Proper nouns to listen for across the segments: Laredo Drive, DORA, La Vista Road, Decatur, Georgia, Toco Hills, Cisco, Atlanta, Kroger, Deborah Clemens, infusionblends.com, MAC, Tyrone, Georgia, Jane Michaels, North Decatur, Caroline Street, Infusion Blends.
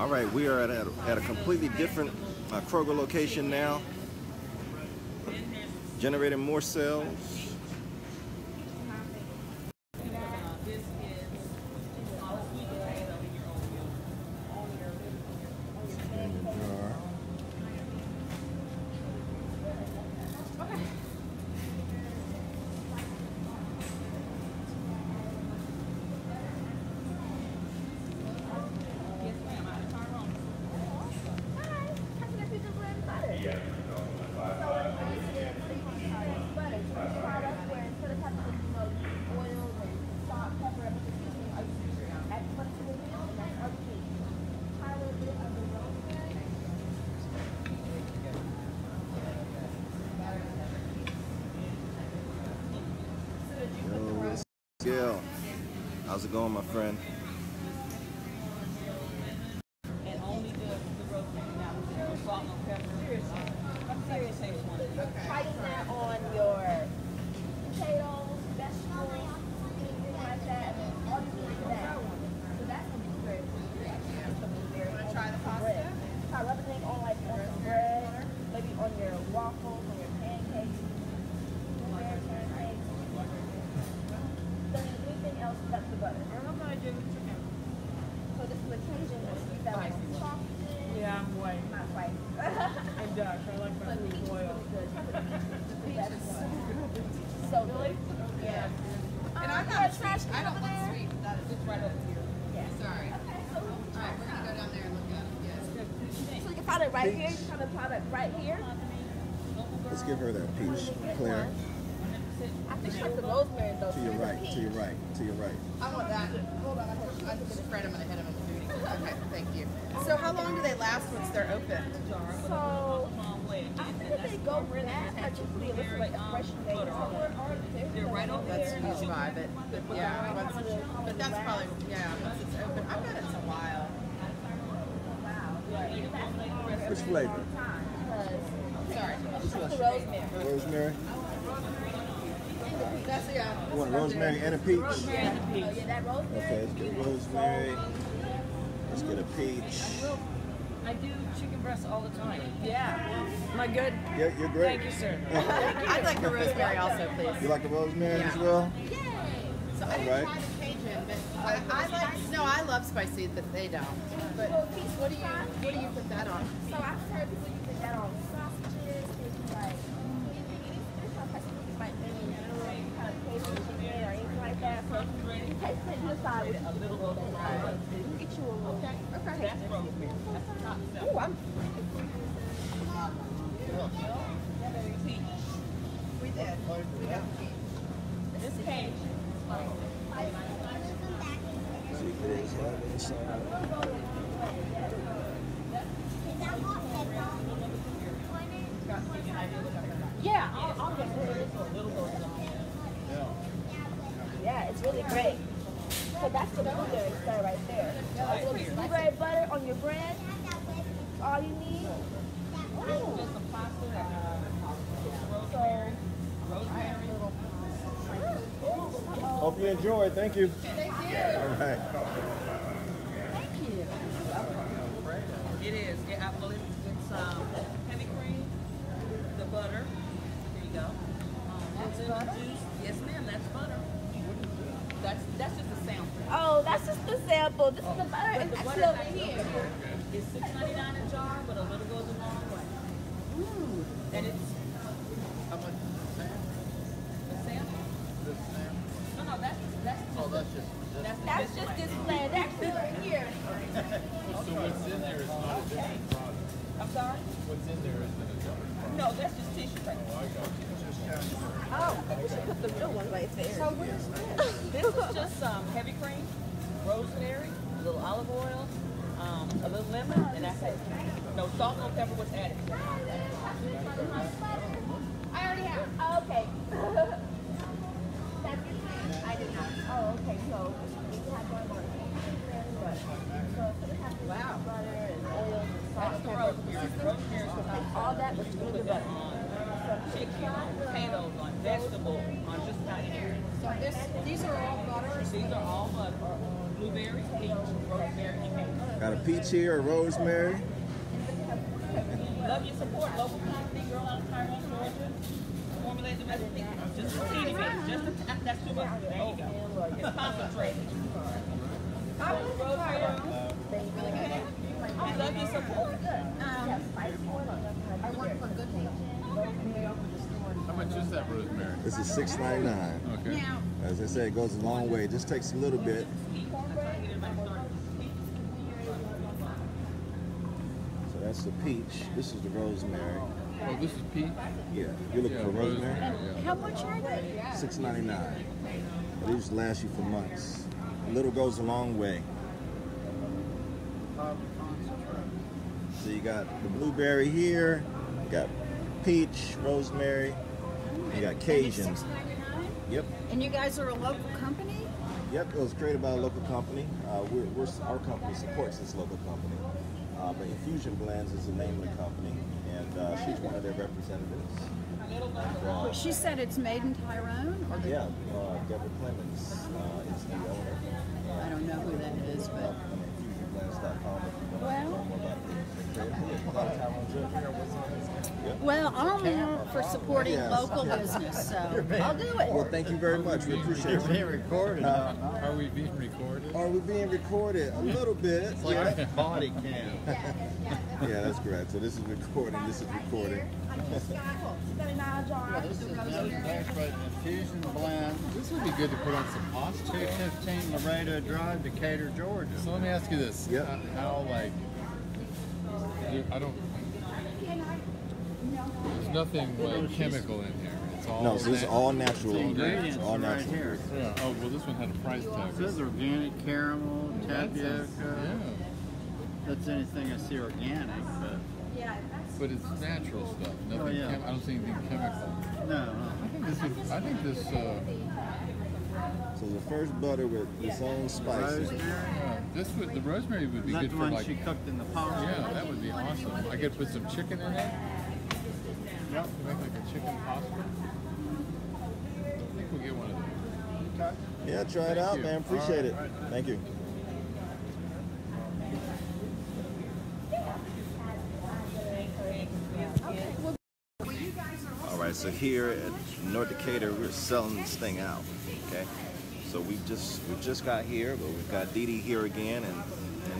All right, we are at a completely different Kroger location now. Generating more sales. Gail, how's it going, my friend? And only the road now with salt and pepper. Seriously. I'm serious. Price that on your potatoes, vegetables, anything like that. All you need is that. So that's going to be very good. Want to try the pasta? Try everything on, like, on your bread, maybe on your waffles, on your pancakes. Else that's the butter. I'm gonna do chicken. So this is occasion that you got like chocolate. Yeah, I'm white. Not white. I'm dark. I like my food boiled. So really? Yeah. And I'm not a trash. I don't want sweet. That is just right over here. Yeah. Sorry. Okay. So all right, we're gonna go down there and look at it. Yeah. So you can find it right here. You can find the product right here. Let's give her that peach, Claire. I think that's the rosemary though. To your right, to your right, to your right. I want that. Hold on, I just spread them and I hit them in the duty. Okay, thank you. So how long do they last once they're open? So I think if they go fast, I just feel it's like a fresh day. They're right over there. That's usually by, but yeah, but that's probably, yeah, once it's open. I bet it's a while. Which flavor? Sorry, rosemary. Rosemary. That's, yeah, you want rosemary and a peach? Rosemary and a peach. Oh, yeah, that rosemary. Okay, let's get rosemary. Let's get a peach. I do chicken breasts all the time. Yeah. Am I good? Yeah, you're great. Thank you, sir. I'd like the rosemary also, please. You like the rosemary as well? Yay! So all I didn't try the Cajun, but I like, no, I love spicy, but they don't. But what do you put that on? So I've heard people you put that on sausages, things like that, so you taste it and decide with a little bit of time. You get you a little taste. Oh, I'm we did. We got peach. This cage. Yeah, I'll get rid of this a little bit. Yeah, it's really great. So that's the blueberry star right there. A little blueberry butter on your bread. That's all you need. Ooh. So, hope you enjoy. Thank you. Thank you. All right. Thank you. It is. Yeah, I believe it's heavy cream, the butter. There you go. That's juice. Yes, ma'am. That's butter. That's just a sample. Oh, that's just the sample. This is the butter. But the butter over here. It's $6.99 a jar, but a little goes a long way. Ooh. And it's how much is the sample? The sample? The sample. No, that's just. Oh, that's just displayed. That's right here. So what's in there is not a different product. I'm sorry? What's in there is not a different product. No, that's just tissue paper. Oh, I got you. Oh, we should put the real one right there. So what is this? This is just heavy cream, rosemary, a little olive oil, a little lemon, and that's it. No salt, no pepper was added. I already have. Oh, okay. I did not. Oh, okay. So we have one more. So it's gonna have butter and oil and salt, pepper. All that was really butter. Chicken, on potatoes, on vegetables, on just about everything. So these are all butters? These are all butter. Blueberry, peach, rosemary, and peach. Got a peach here, a rosemary. Love your support. Local company, girl out of Tyrone, Georgia. Formulate the best thing. Just a teeny bit. Just a, that's too much. There you go. Concentrate. I love your support. I work for Good Things. How much is that rosemary? This is $6.99. Okay. Now, as I said, it goes a long way. It just takes a little bit. So that's the peach. This is the rosemary. Oh, this is peach? Yeah. You're looking for rosemary? Yeah. How much are they? $6.99. These last you for months. A little goes a long way. So you got the blueberry here. You got peach, rosemary. You got Cajun. And it's $6.99? Yep. And you guys are a local company? Yep, it was created by a local company. Our company supports this local company. But Infusion Blends is the name of the company, and she's one of their representatives. Well, she said it's made in Tyrone? Or yeah, Deborah Clemens is the owner. I don't know who that is, but... infusionblends.com if you want to know more about it. Well, I'm here for supporting local business, so I'll do it. Well, thank you very much. We appreciate it. You're being recorded. Are we being recorded? Are we being recorded? A little bit. It's like a body cam. Yeah, that's correct. So this is recording. This is recording. Well, this is an infusion blend. This would be good to put on some pasta. 215 Laredo Drive, Decatur, Georgia. So let me ask you this. Yep. How, like, I don't, there's nothing like chemical in here. It's all no, so this is all natural. Ingredients all natural. Right here. Yeah. Oh, well, this one had a price tag. It says organic caramel, tapioca. Yeah. That's anything I see organic, but... Yeah, but it's natural stuff. Nothing I don't see anything chemical. No, no. I think this... So the first butter with its own spices. The rosemary would be good for like... That's the one she cooked in the pot. Yeah, that would be awesome. I could put some chicken in it. Yep. Make like a chicken pasta. I think we'll get one of those. Okay. Yeah, try it out, man. Appreciate it. Thank you. So here at North Decatur, we're selling this thing out. Okay, so we just got here, but we've got Dee Dee here again, and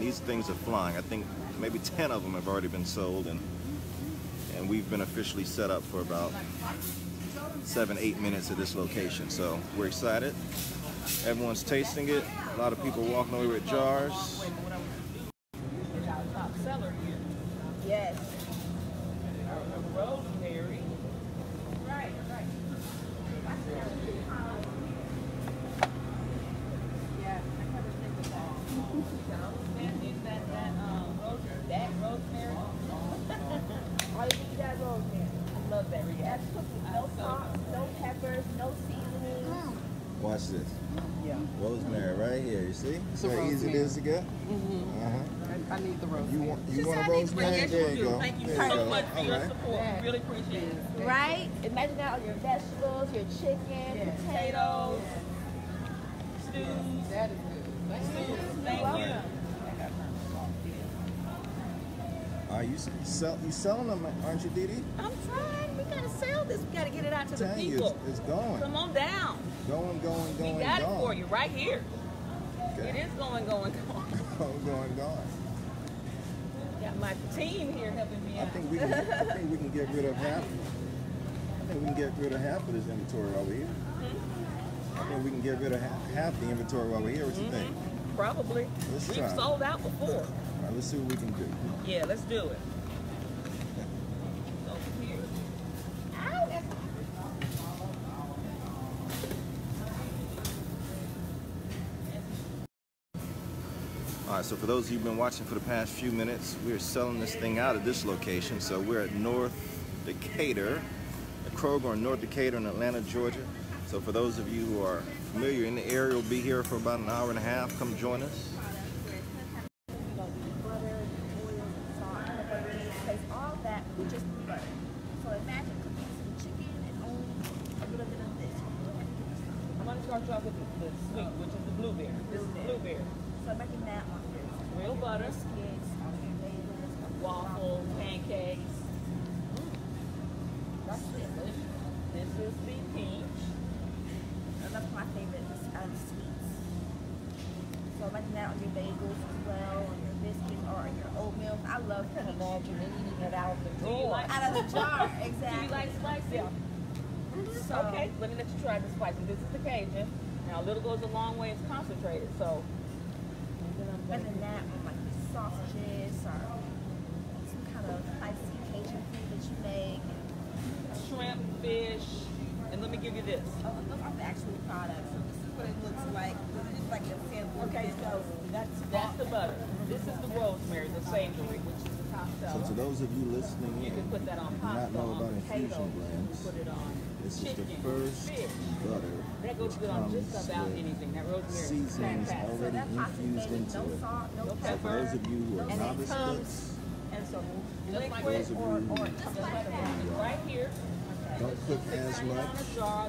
these things are flying. I think maybe 10 of them have already been sold, and we've been officially set up for about 7-8 minutes at this location. So we're excited. Everyone's tasting it. A lot of people walking away with jars. Yes. Watch this. Yeah. Rosemary right here. You see? It's how easy it is to get. Mm-hmm. Uh-huh. I need the rosemary. You want a rosemary? Yes, there you go. Thank you so much for your support. Yeah. Really appreciate it. Yeah. Right? Imagine all your vegetables, your chicken, potatoes, stews. That is good. Thank you. Are you selling them, aren't you, Dee Dee? I'm trying. We gotta sell this. We gotta get it out to the people. It's going. Come on down. Going. We got it for you right here. Okay. It is going. Got my team here helping me out. I think we can get rid of half. I think we can get rid of half of this inventory while we're here. Mm-hmm. I think we can get rid of half the inventory while we're here. What you think? Probably. We've sold out before. All right, let's see what we can do. Yeah, let's do it. Over here. Ow, that's... All right, so for those of you who've been watching for the past few minutes, we're selling this thing out at this location. So we're at North Decatur, at Kroger in North Decatur in Atlanta, Georgia. So for those of you who are familiar in the area, we'll be here for about an hour and a half. Come join us. Start off with the sweet, which is the blueberry. This is blueberry. So I'm making that one. Real butter, waffle, pancakes. That's delicious. This is the peach. And that's my favorite, sweets. So like that on your bagels as well, on your biscuits or on your oatmeal. I love to imagine eating it out of the door. Like out of the jar, exactly. Do you like spicy? Yeah. So, okay, let me let you try the spicy. This is the Cajun. Now, a little goes a long way. It's concentrated, so. Other than that, with like sausages or some kind of spicy Cajun food that you make. Shrimp, fish, and let me give you this. Oh, look at the actual product. So this is what it looks like. It's like a sample. Okay, so that's the butter. This is the rosemary, the savory, which is the pasta. So to those of you listening in, you can put that on pasta, not know about Infusion Blends, put it on. This chicken, is the first fish. Butter that goes good on just about anything. That rosemary seasonings already infused into it. No pepper, so for those of you who are novice cooks, and some liquid or just like that, right here. Don't cook as much.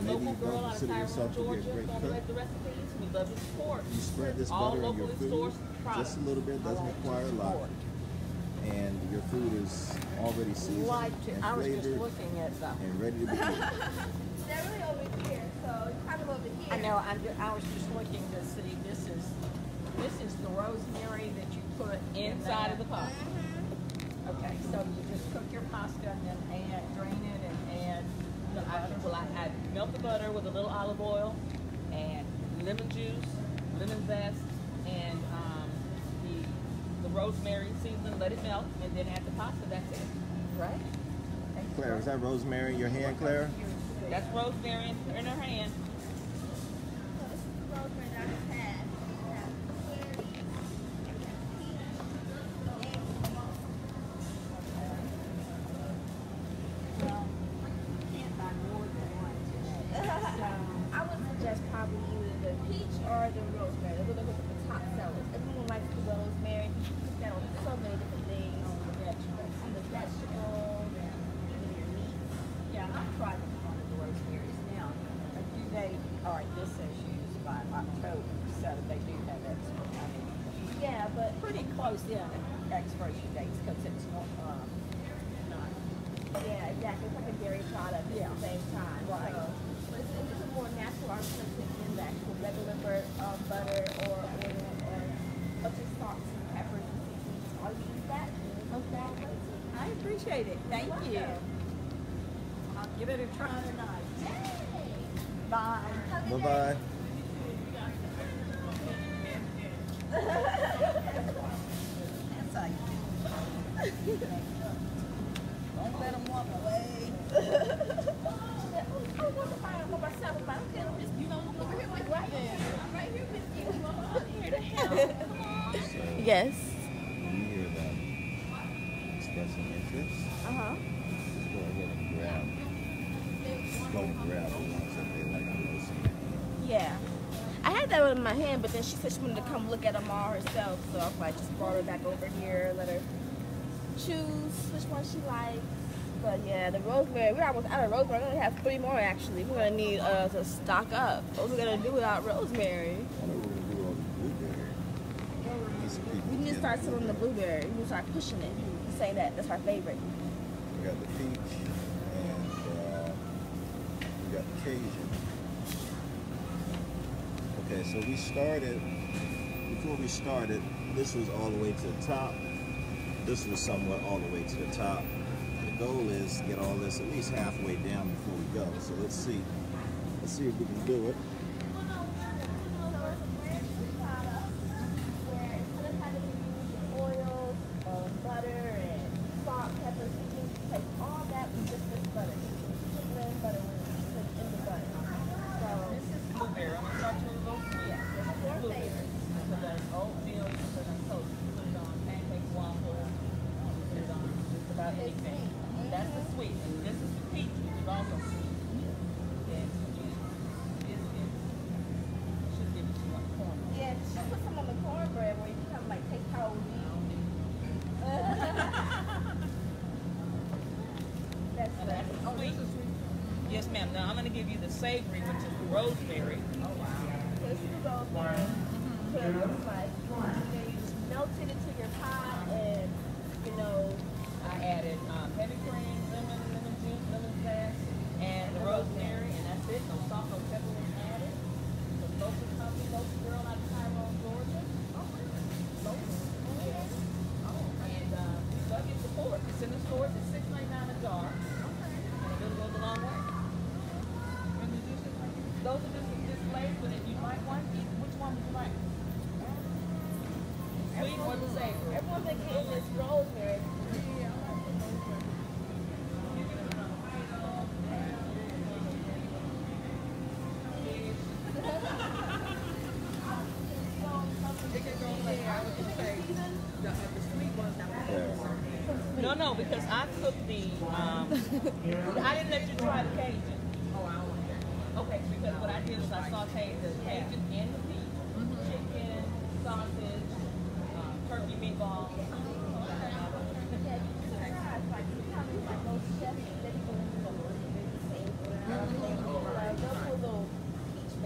Maybe you don't consider yourself to be a great cook. You spread this butter in your food. Just a little bit, doesn't require a lot. And your food is already seasoned and flavored and ready to be eaten. They're really over here, so it's kind of over here. I know. I was just looking to see. This is the rosemary that you put inside of the pot. Okay, so you just cook your pasta and then drain it, and add the butter. Well, I melt the butter with a little olive oil and lemon juice, lemon zest, and rosemary seasoning, let it melt, and then add the pasta. That's it. Right? Claire, is that rosemary in your hand, Claire? That's rosemary in her hand. So this is the rosemary that I had. We have celery, and peach, well, you can't buy more than one today. So I would suggest probably either the peach or the rosemary. Those are the top sellers. Everyone likes the rosemary. So many different things on the vegetables. On the vegetables, even your meat. Yeah, and I've tried them on the rosemarys now. A few they are disused by October, so they do have expiration dates. Yeah, but pretty close in expiration dates because it's not. Yeah, exactly. It's like a dairy product at the same time. Right. So, but it's a more natural alternative than the actual regular butter or oil or just salt. I appreciate it. Thank you. I'll give it a try tonight. Yay. Bye. Bye-bye. That's how you do it. Don't let them walk away. I want to buy them myself. I don't care. I'm just, over here with you. I'm right here with you. I'm out here to help. Come on. Yes. Uh-huh. Just go ahead and grab. Don't grab the ones that they like the most. Yeah. I had that one in my hand, but then she said she wanted to come look at them all herself. So I probably just brought her back over here, let her choose which one she likes. But yeah, the rosemary, we're almost out of rosemary. We're gonna have 3 more actually. We're gonna need to stock up. What we're gonna do without rosemary? We need to start selling the blueberry. We need to start pushing it. Say that. That's my favorite. We got the peach and we got the Cajun. Okay, so we started, this was all the way to the top. This was somewhat all the way to the top. The goal is to get all this at least halfway down before we go. So let's see. Let's see if we can do it. Savory, which is the rosemary. Oh wow. This is the rosemary. It looks like, you just melt no tending to your pie, and, you know, I added heavy cream, lemon juice, lemon zest, and the rosemary, and that's it. No salt, no pepper was added. The local company, local girl out of Tyrone, Georgia. Oh, really? Local. Oh, yeah. Oh. And bucket support. It's in the store. It's $6.99 a jar. Okay. And it goes a long way. And the juices, those are just displayed, but if you like one, which one would you like? Sweet or the savory? Everyone's like, hey, it's rosemary. Yeah, I like the rosemary. It can go like I would just say the sweet ones that were. No, because I cooked the, I didn't let you try the Cajun. Oh, I don't want that. Okay, because what I did is I sauteed the Cajun and the beef, chicken, sausage, turkey meatballs. You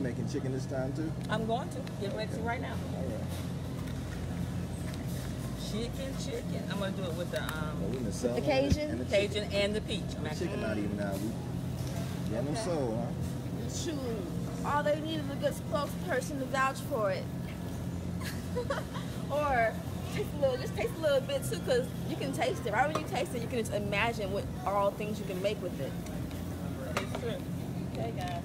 making chicken this time too? I'm going to. Get ready to right now. All right. Chicken. I'm gonna do it with the Cajun and the peach. Chicken not even out. Yeah, no soul, huh? True. All they need is a good spokesperson to vouch for it. Or just taste a little bit too, cause you can taste it. Right when you taste it, you can just imagine what all things you can make with it. It's true. Okay, guys.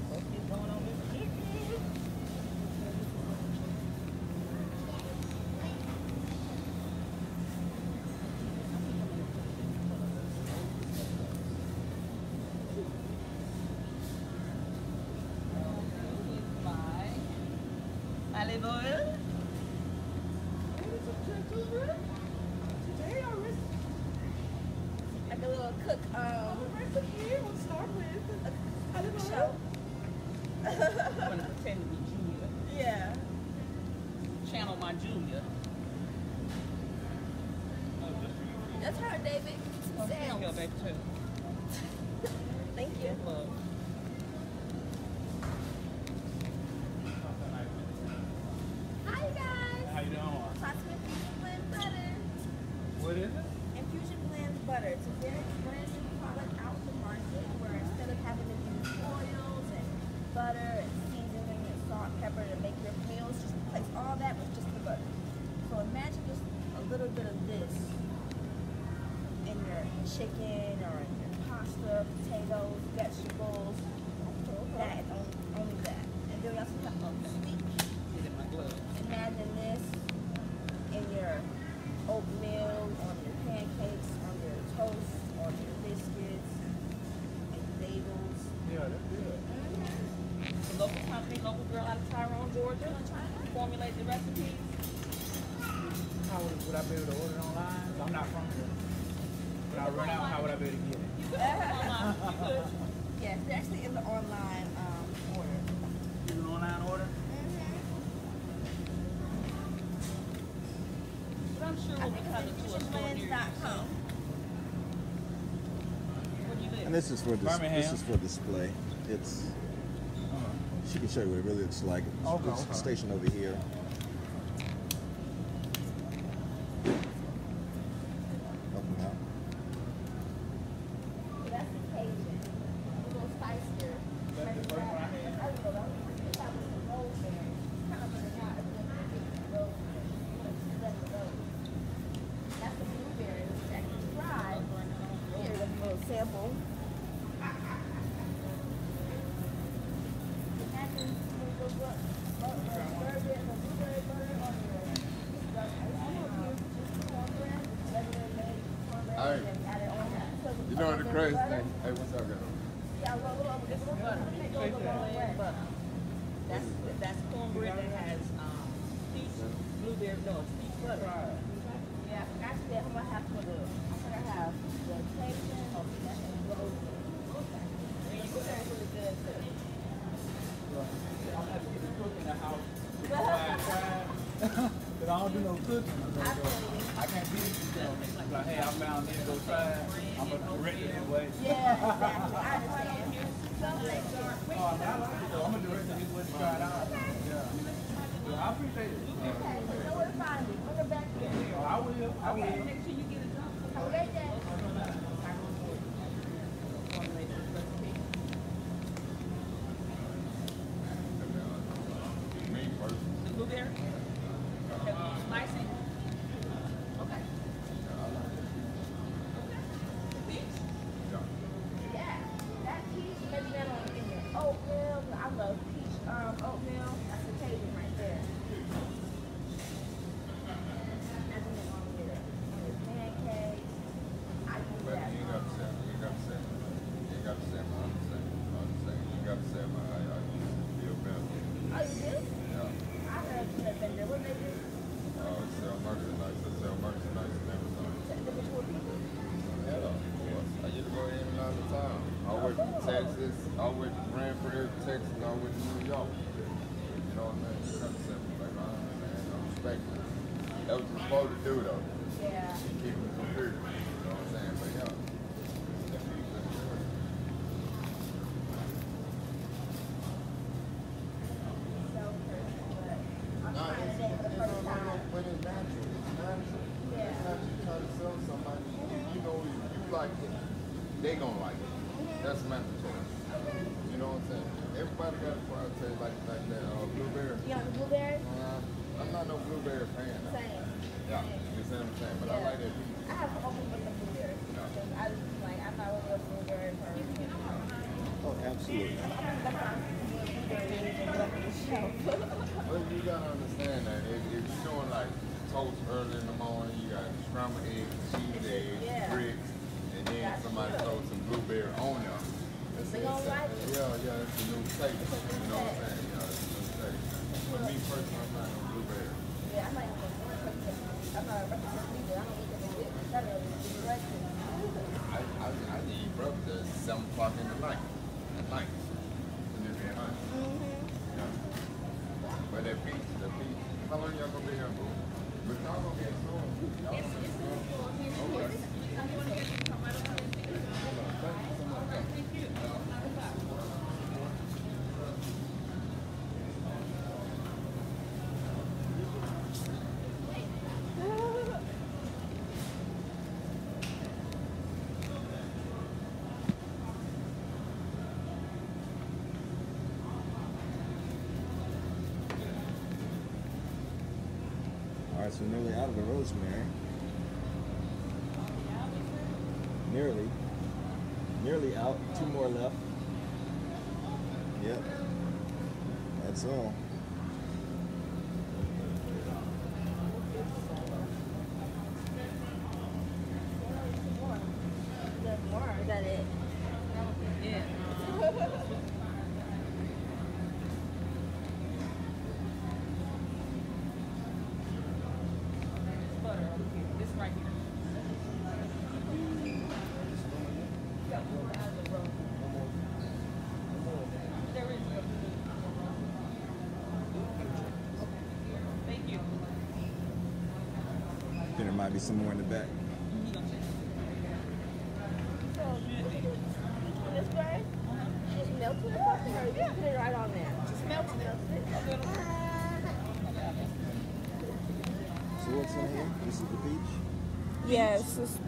And this is for display. It's she can show you what it really looks like. It's stationed over here. You know the crazy thing? Hey, what's up, guys? cornbread that has peach blueberry, no, peach butter. Yeah, I forgot that. I'm gonna have for the, I'm gonna have the plantain. Oh, that's a rose. Okay. And you guys really good too. I'll have to get the cook in the house. Cause I don't do no cooking. I can't be like, hey, I'm down there, go try it. I'm gonna direct it that way. Yeah, exactly. I understand. Some things aren't. I'm gonna direct it this way to try it out. Okay. Yeah. I appreciate it. Okay, you know where to find me. Put her back there. Yeah, I will. I will. Okay, make sure you get it done. Okay, Dad. So nearly out of the rosemary. Nearly out. Two more left. Yep. That's all. Is that it? Yeah. Might be some more in the back. So, this bird just melted the fucking or you just put it right on there? Just melted it. So what's in here? This is the peach? Yes, it's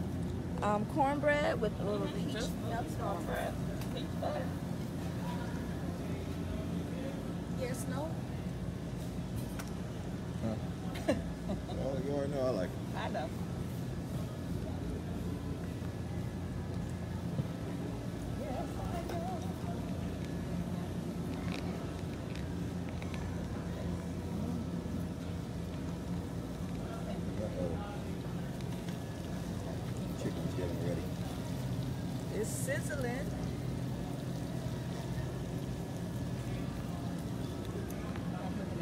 cornbread with a little peach. Melted cornbread. Peach butter. Yes, no? Huh. Well, you already know I like it. I know. Chicken's getting ready. It's sizzling.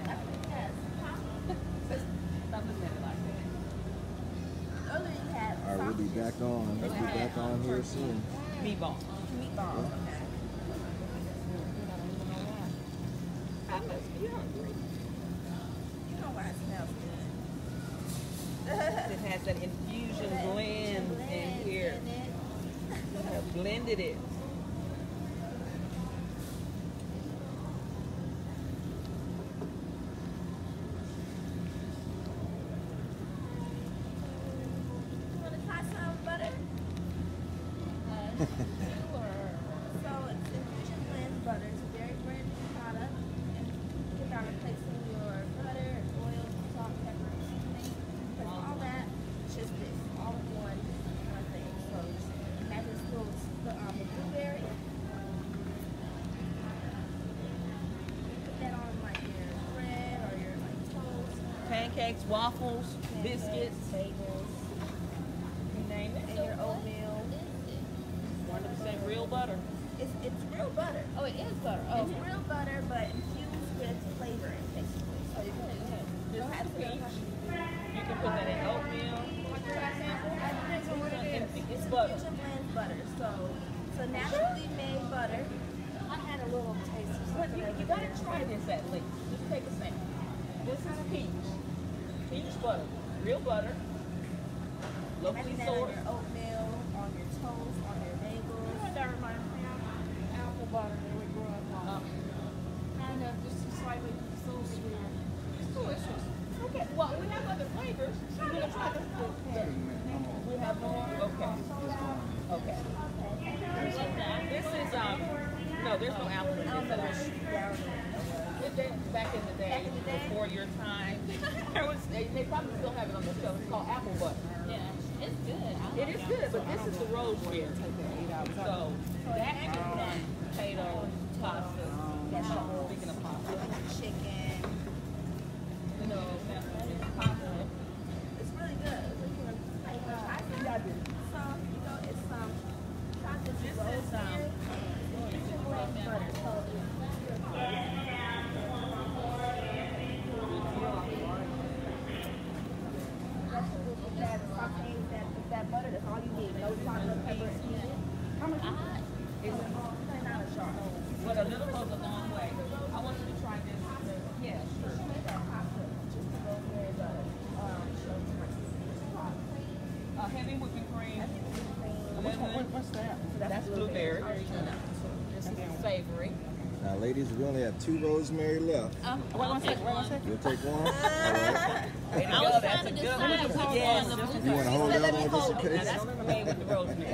I back on. We'll be back on here soon. Meatball. Meatball. I must be hungry. You know why it smells good. It has an infusion blend in here. I blended it. Pancakes, waffles, biscuits, bagels, you name it, and your oatmeal. 100% real butter. It's real butter. Oh, it is butter. Oh. It's real butter, but infused with flavoring, basically. So you don't have to. You can put that in oatmeal. It's butter. Infusion blends butter. So naturally made butter. I had a little taste of something. But you gotta try this at least. Just take a sample. This is peach butter, real butter, locally sourced. On your oatmeal, on your toast, on your bagels. You know, that reminds me of apple butter that we grew up on. Kind of just slightly so sweet. It's delicious. Okay, well, we have other flavors. We're going to try this. We have more? Okay. Okay. This is, no, there's no apple in this. Back in the day, before your time, they probably still have it on the shelf. It's called apple butter. Yeah, it's good. It is good, but this is the rosemary. So that is done. Potatoes, pasta. Speaking of pasta, chicken. You know, pasta. It's really good. Ladies, we only have 2 rosemary left. Wait one second. You'll take one. I was trying to decide which one. You want to hold out on this occasion? That's the way with the rosemary.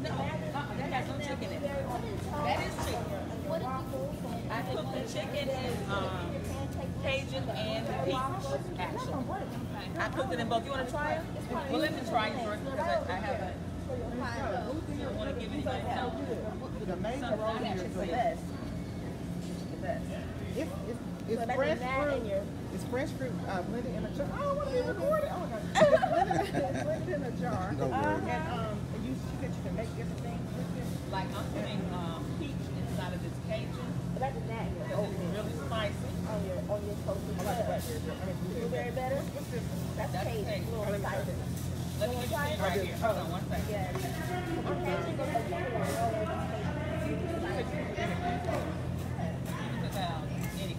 No, that has no chicken in it. That is chicken. I cooked the chicken in Cajun and peach, actually. I cooked it in both. You want to try it? Well, let me try it first because I haven't. I want to give it the main rosemary is the best. It's fresh fruit. It's fresh fruit blended in a jar. I don't want to be recorded. Oh my God. It's blended in a jar. And you said you can make different things with it. Like I'm putting peach inside of this Cajun. But that's not your oatmeal. Really spicy. On your toast with blueberry butter. That's Cajun. Let me get you in right here. Hold on one second. Yeah. About anything. I need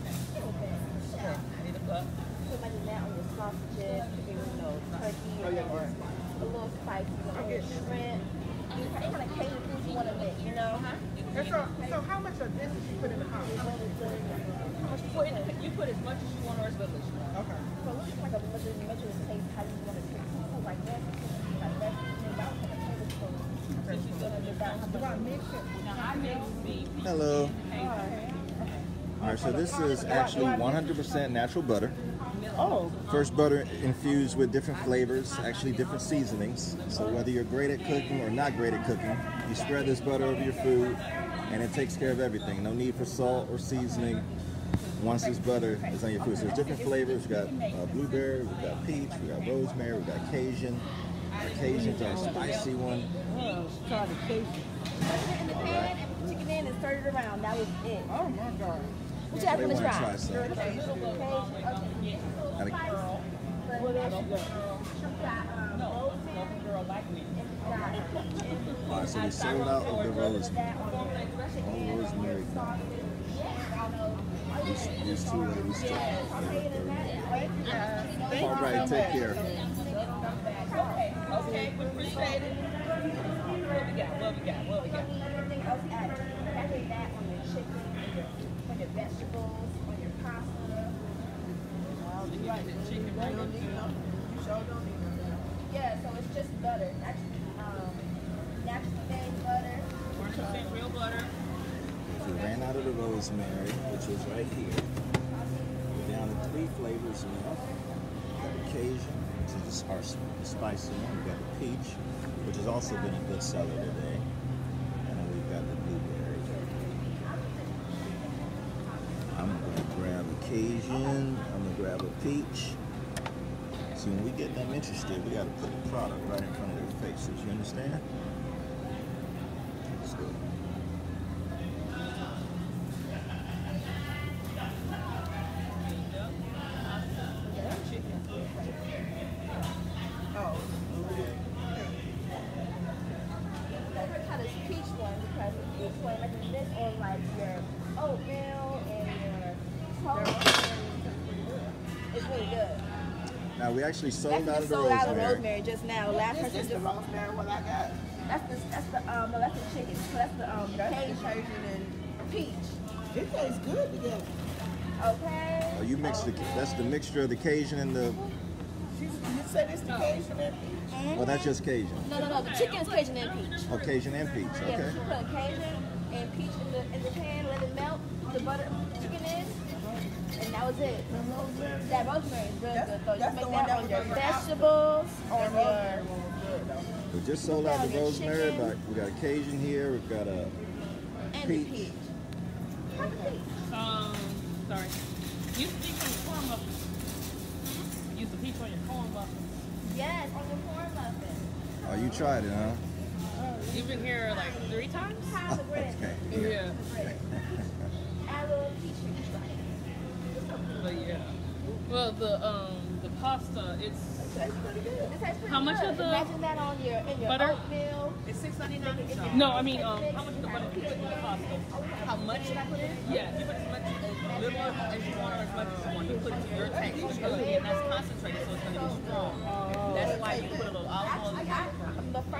a buck. Put my net on your sausages, turkey, a little spice, a little shrimp. Any kind of cajun food you want to make, you know? So how much of this did you put in the house? You put as much as you want or as little as you want. Okay. So look like a measure of taste how you want to cook. Like that, hello. All right, so this is actually 100% natural butter. Oh. Fresh butter infused with different flavors, actually different seasonings. So whether you're great at cooking or not great at cooking, you spread this butter over your food, and it takes care of everything. No need for salt or seasoning. Once this butter is on your food. So there's different flavors. We've got blueberry, we've got peach, we've got rosemary, we've got Cajun. Our Cajun's are a spicy one. Try the Cajun. Put it in the pan and put the chicken in and stir it around. That was it. Oh my God. What you guys want to try? Okay. All right, so we sold out of the rosemary. All rosemary. These two ladies took it. All right, take care. Okay, we appreciate it. What we got? Everything else added. After that, on your chicken, on your vegetables, on your pasta. You like the chicken, right? You sure don't need them. Yeah, so it's just butter. Natural vegan butter. Real butter. We ran out of the rosemary, which is right here. We're down to three flavors now. We've got the Cajun, which is our spicy one. We've got the peach, which has also been a good seller today. And then we've got the blueberry. I'm going to grab a Cajun. I'm going to grab a peach. See, when we get them interested, we got to put the product right in front of their faces. You understand? Let's do it. We actually sold out of the rosemary. Just now. Last person just the rosemary. What I got? That's the that's the chicken. So that's the Cajun and peach. It tastes good together. Okay. Oh, you mixed that's the mixture of the Cajun and the. You said it's the Cajun and peach. Mm-hmm. Well, that's just Cajun. No. The chicken is Cajun and peach. Oh, Cajun and peach. Okay. Yeah, you put Cajun and peach in the pan, let it melt. The butter, chicken in. And that was it. That rosemary is really good though. You make that on your vegetables or your... We just sold out the rosemary, but we got a Cajun here, we've got a peach. Sorry. You speak on your corn muffins. Use the peach on your corn muffins. Yes, on your corn muffins. Oh, you tried it, huh? You've been here like 3 times? Okay. Yeah. Add a little peach. But yeah, well the pasta, how much of the imagine that on your butter? Oatmeal. It's $6.99. No, I mean how much of the butter you put in the pasta? How much? Yeah, you put as much as you want or as much as you want. You put it to your taste, and that's concentrated, so it's gonna be strong. That's why you put a little olive oil. Here's a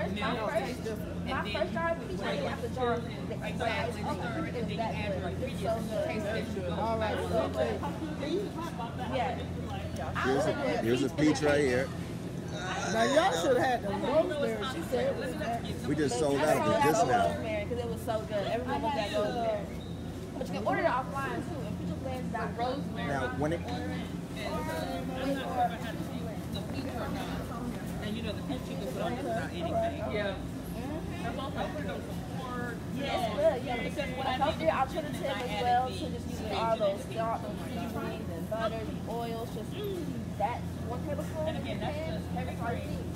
peach right here. Now y'all should have had the rosemary. She said it was that. We just sold out of it just now. Rosemary, because it was so good. Everyone was that rosemary. But you can order it offline too. Infusionblends.com. Now when it. You know, the peach you can put on this without anything. Yeah. That's also good for alternative as well to just using all those seasonings and butters and oils. Just that 1 tablespoon. And again, that's just every cream.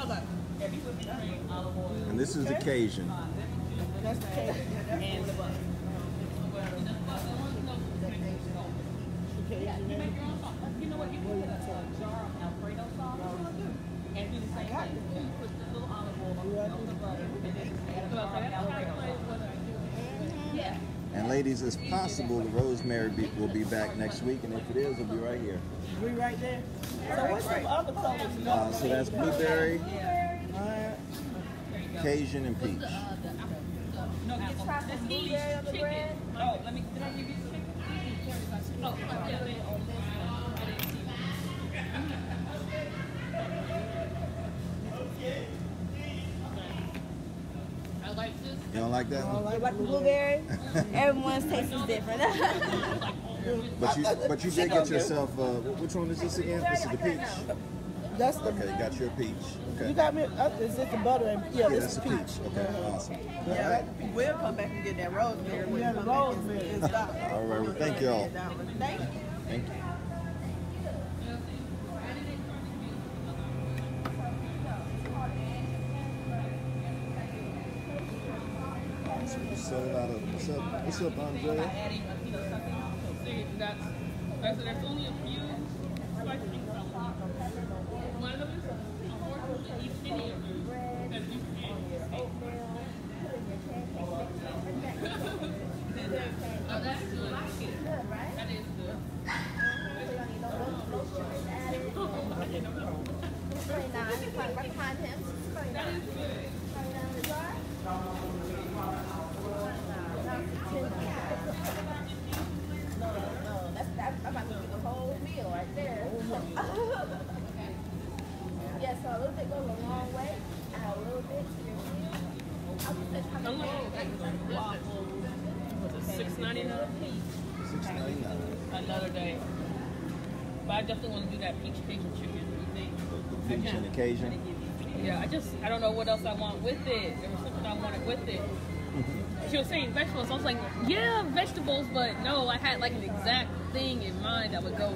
Okay. Every whipping cream, olive oil. And this is the Cajun. That's the Cajun. And the butter. The Cajun. You make your own sauce. You know what? You put a jar of Alfredo sauce. And do the same thing. You put the little olive oil on the butter, and then add a olive. Yeah. And ladies, it's possible the rosemary will be back next week, and if it is, it'll be right here. We right there. So what's the other colors? So that's blueberry, Cajun, and peach. No, you try some blueberry on the bread. Oh, did I give you some chicken? Oh, yeah. I didn't see that. You don't like that? I like the blueberry. Everyone's taste is different. but you did get yourself. Which one is this again? This is the peach. That's the. Okay, got your peach. Okay. You got me. Is it the butter? And, yeah, that's the peach. Okay, awesome. Yeah, we'll come back and get that rosemary. We have rosemary. All right. Well, thank you all. Thank you. Thank you. Sold out of. What's up, Andrea? say that there's only a few spice drinks out there. One of them is, unfortunately, eat any of you that you can take. Oh, that's good. That is good. I didn't know. That is good. I'm about to do the whole meal right there. Okay. Yeah, so a little bit goes a long way. Add a little bit to your meal. Was it $6.99? $6.99. Another day. But I definitely want to do that peach Cajun chicken. The peach and the Cajun? Yeah, I don't know what else I want with it. There was something I wanted with it. She was saying vegetables, so I was like, yeah, vegetables, but no, I had like an exact thing in mind that would go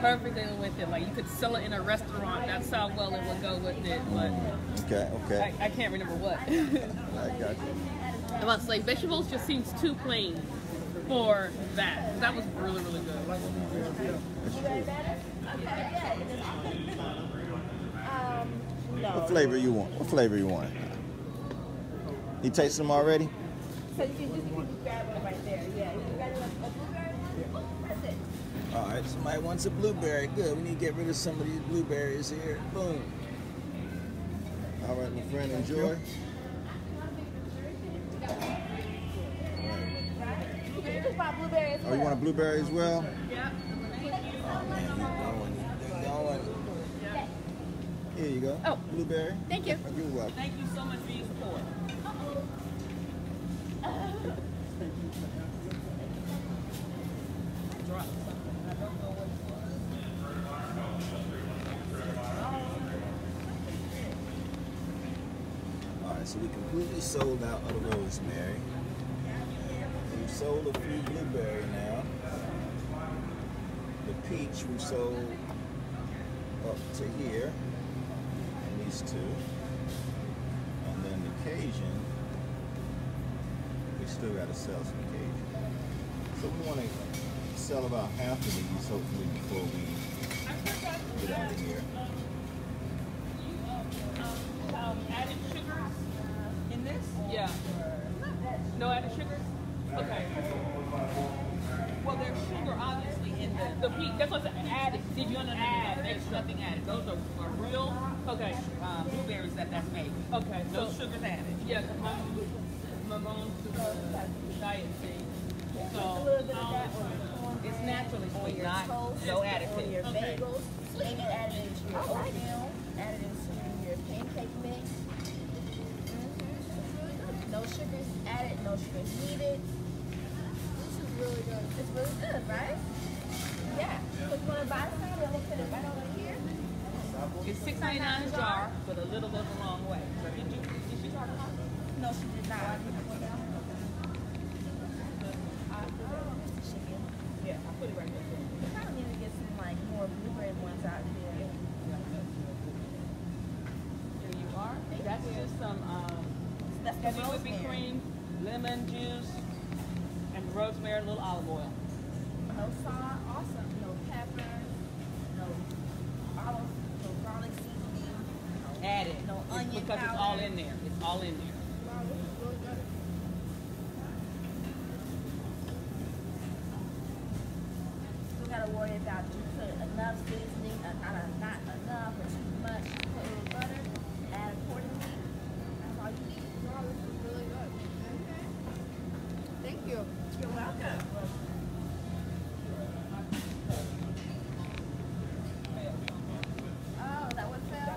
perfectly with it. Like you could sell it in a restaurant, that's how well it would go with it. But okay. I can't remember what. I got you. I'm about to say, vegetables just seems too plain for that. That was really, really good. You got it better? Okay, yeah. What flavor you want? You taste them already? So you can just grab one right there, yeah. You got a blueberry one? Oh, that's it. All right, somebody wants a blueberry. Good, we need to get rid of some of these blueberries here. Boom. All right, my friend, enjoy. You just bought blueberries. Oh, you want a blueberry as well? Yeah. Here you go. Oh. Blueberry. Thank you. You're welcome. Thank you so much for your support. Alright, so we completely sold out of the rosemary. We've sold a few blueberry now. The peach we sold up to here, at least two. And then the Cajun, we still gotta sell some Cajun. So we wanna sell about half of these hopefully before we get out of here. Added sugars in this? Yeah. No added sugars? Okay. Well, there's sugar obviously in the peach. That's what's added. Did you add? There's nothing added. Those are real blueberries that's made. Okay. No sugars added. Yeah. My mom's diet thing. So it's naturally sweet, not no additives. Your bagels, maybe add it into your oatmeal, add it into your pancake mix. Mm-hmm. No sugars added, no sugars needed. This is really good. It's really good, right? Yeah. So you want to buy some? We're going to put it right over here. It's $6.99 a jar, but a little goes a long way. Did she talk about it? No, she did not. Yeah, I'll put it right there. We probably need to get some more blueberry ones out there. There you are. That's just some whipping cream, lemon juice, and rosemary, and a little olive oil. No salt, awesome. No pepper, no garlic seasoning. Add it. No onion powder. Because it's all in there. It's all in there. Gotta worry about you put enough seasoning, not enough or too much. Put a little butter, add accordingly. That's all you need. Girl, this is really good. Okay. Thank you. You're welcome. Oh, that was fell?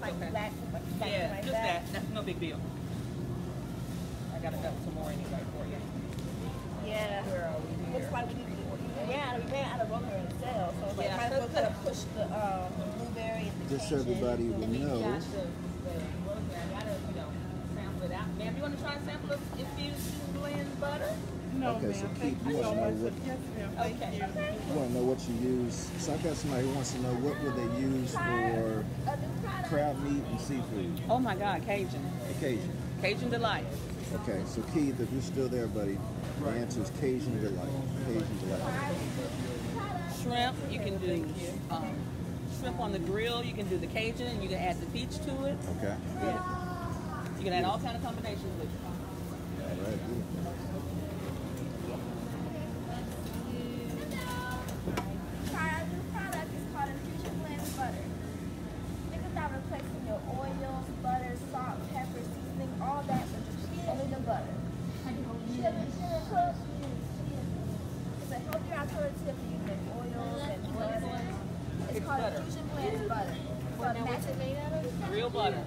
Like just that. That's no big deal. I gotta dump some more anyway for you. Yeah. Girl, looks like we need. Yeah, we ran out of rosemary sales, so it's like trying to push the blueberry and the just everybody would know. Got sample it out. Ma'am, you want to try a sample of Infusion Blends butter? No, okay, ma'am. So keep you want to know what. Yes, ma'am. Okay. You want to know what you use. So I got somebody who wants to know what would they use for crab meat and seafood. Oh my God, Cajun. Cajun delight. Okay, so Keith, if you're still there, buddy, the answer is Cajun Delight. Cajun Delight. Shrimp, you can do shrimp on the grill. You can do the Cajun. You can add the peach to it. Okay. Yeah. You can add all kind of combinations with it. All right, beautiful. This product is called Infusion Blends Butter. Think about replacing your oils, butter, salt, pepper, seasoning, all that with only the butter. It's a healthier alternative for using oils and butter. It's called Infusion Blends Butter. It's real butter.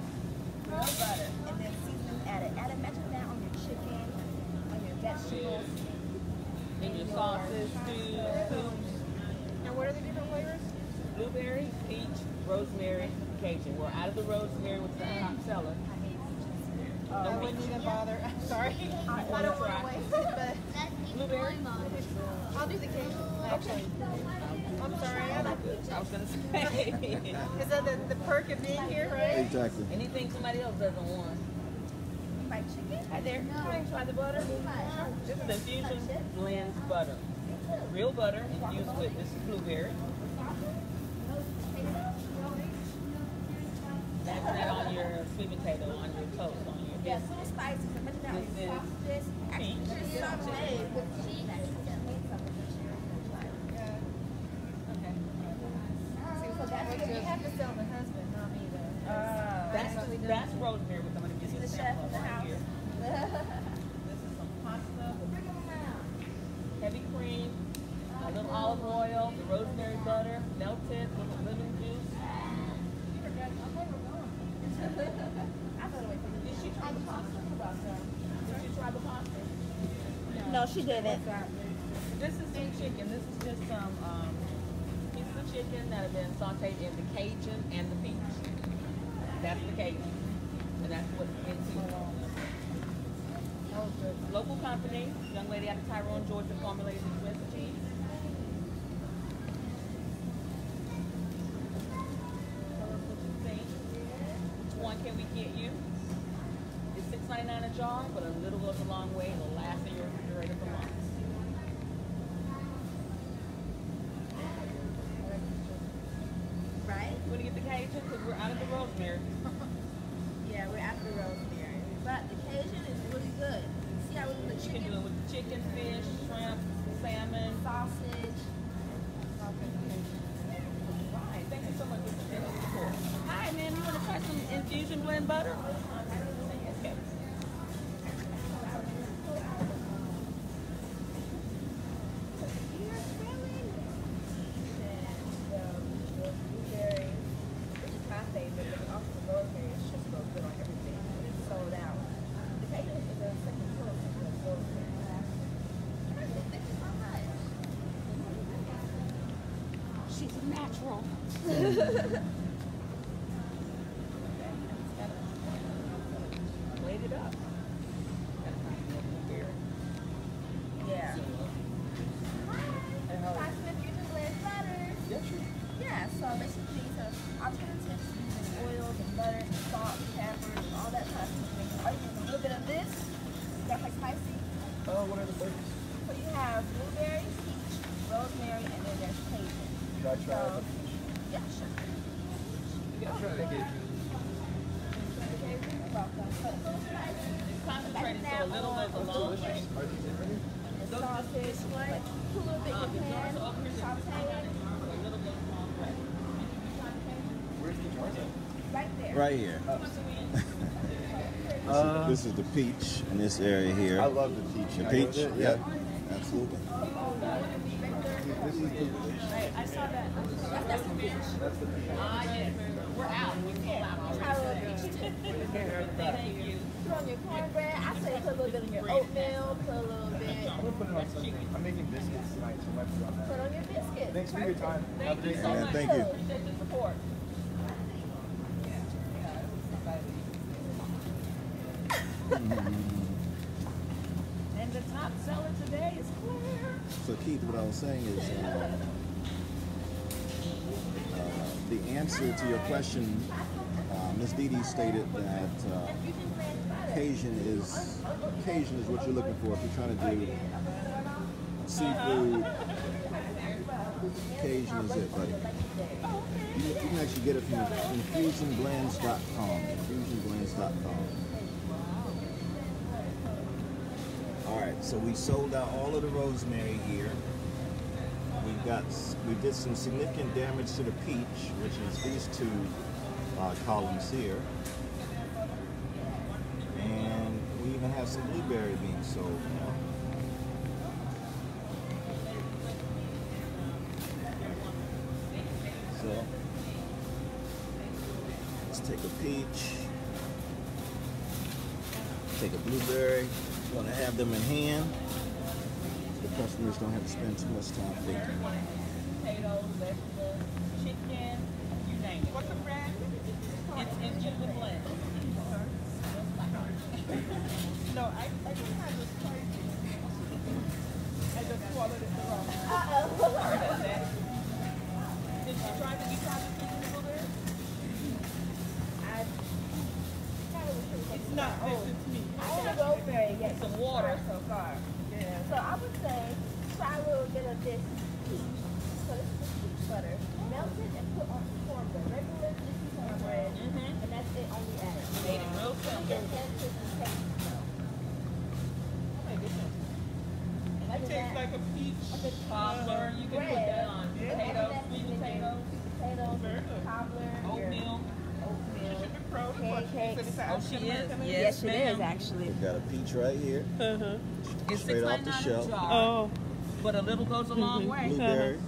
Real butter. And then seasoning added. Add a match of that on your chicken, on your vegetables, and your sauces, soups. And what are the different flavors? Blueberry, peach, rosemary, Cajun. We're out of the rosemary, which is our top seller. I wouldn't even bother. I'm sorry. I don't want to waste it, but blueberry. I'll do the Cajun. Actually, I'm sorry. I like peach. I was gonna say. Is that the perk of being here, right? Exactly. Anything somebody else doesn't want. You like chicken? Hi there. No. Can I try the butter? This is Infusion Blends butter. Real butter infused with this blueberry. That's that on your sweet potato, on your toast, on your biscuit. Yeah, spices. This is peach. Sauteed with cheese. Okay. So you have to sell the husband, not me though. That's rosemary, which I'm going to give you a sample right here. This is some pasta. Heavy cream, a little olive oil, the rosemary butter, melted, a little lemon juice. Did she try the pasta? Did she try the pasta? No, she didn't. This is some chicken. This is just some pieces of chicken that have been sauteed in the Cajun and the peach. That's the Cajun. And that's what's into. Local company, young lady out of Tyrone, Georgia, formulated this recipe. Which one can we get you? It's $6.99 a jar, but a little goes a long way. It'll last in your refrigerator for months. Right? You want to get the Cajun? Because we're out of the rosemary. Yeah, we're out of the rosemary. But the Cajun is really good. See how we do the chicken? You can do it with chicken, fish, shrimp, salmon, sausage. Right. Thank you so much for the dinner. Hi, ma'am. You want to try some Infusion Blend butter? Okay. Plate it up. That's not good beer. Yeah. Yeah, so basically it's an alternative to using oils and butter and salt and pepper and all that kind of stuff. Are you using a little bit of this? Is that like spicy? Oh, what are the flavors? So you have blueberry, peach, rosemary, and then there's Cajun. Should I try the peach? Yeah, sure. You gotta try the Cajun. You're welcome. It's concentrated, so a little bit of long. Are these different? The sausage, like a little bit of pan, sauteed. A little bit of long bread. Where's the jar? Right there. Right here. This is the peach in this area here. I love the peach. The peach? Yeah. Absolutely. This is the peach. I saw that. That's the peach. That's the peach. We're out. We pull out already. Thank you. Put on your cornbread. I say put a little bit in your oatmeal. Put a little bit. I'm going to put it on something. I'm making biscuits tonight, so I might put on that. Put on your biscuits. Thanks for your time. Thank you so much. Thank you. Appreciate the support. And the top seller today is Claire. So Keith, what I was saying is the answer to your question, Ms. Didi stated that Cajun is what you're looking for if you're trying to do seafood. Cajun is it, buddy. You can actually get it from infusionblends.com. All right, so we sold out all of the rosemary here. We did some significant damage to the peach, which is these two columns here. And we even have some blueberry being sold now. So let's take a peach, take a blueberry. We're gonna have them in hand. The customers don't have to spend too much time thinking. Potatoes, vegetables, chicken, you name it. What's the brand? It's Infusion Blends. No, I just had this crazy. I just swallowed it wrong. Uh-oh. Did she try to be profitable there? I thought it was. It's not open to me. I don't go very yet. Some water so far. Yeah. So I would say try a little bit of this peach. So this is peach butter. Melt it and put on some cornbread. Regular sticky cornbread. Mm-hmm. And that's it, only add it. Made it real simple. And that's just the taste itself. Oh my goodness. It tastes like a peach cobbler. You can put that on potatoes, sweet potatoes. Cobbler. Oatmeal. Pancakes. Oh, she is. Yes, she is actually. We've got a peach right here. Uh-huh. It's straight off the shelf. Oh. But a little goes a long way. Blueberry.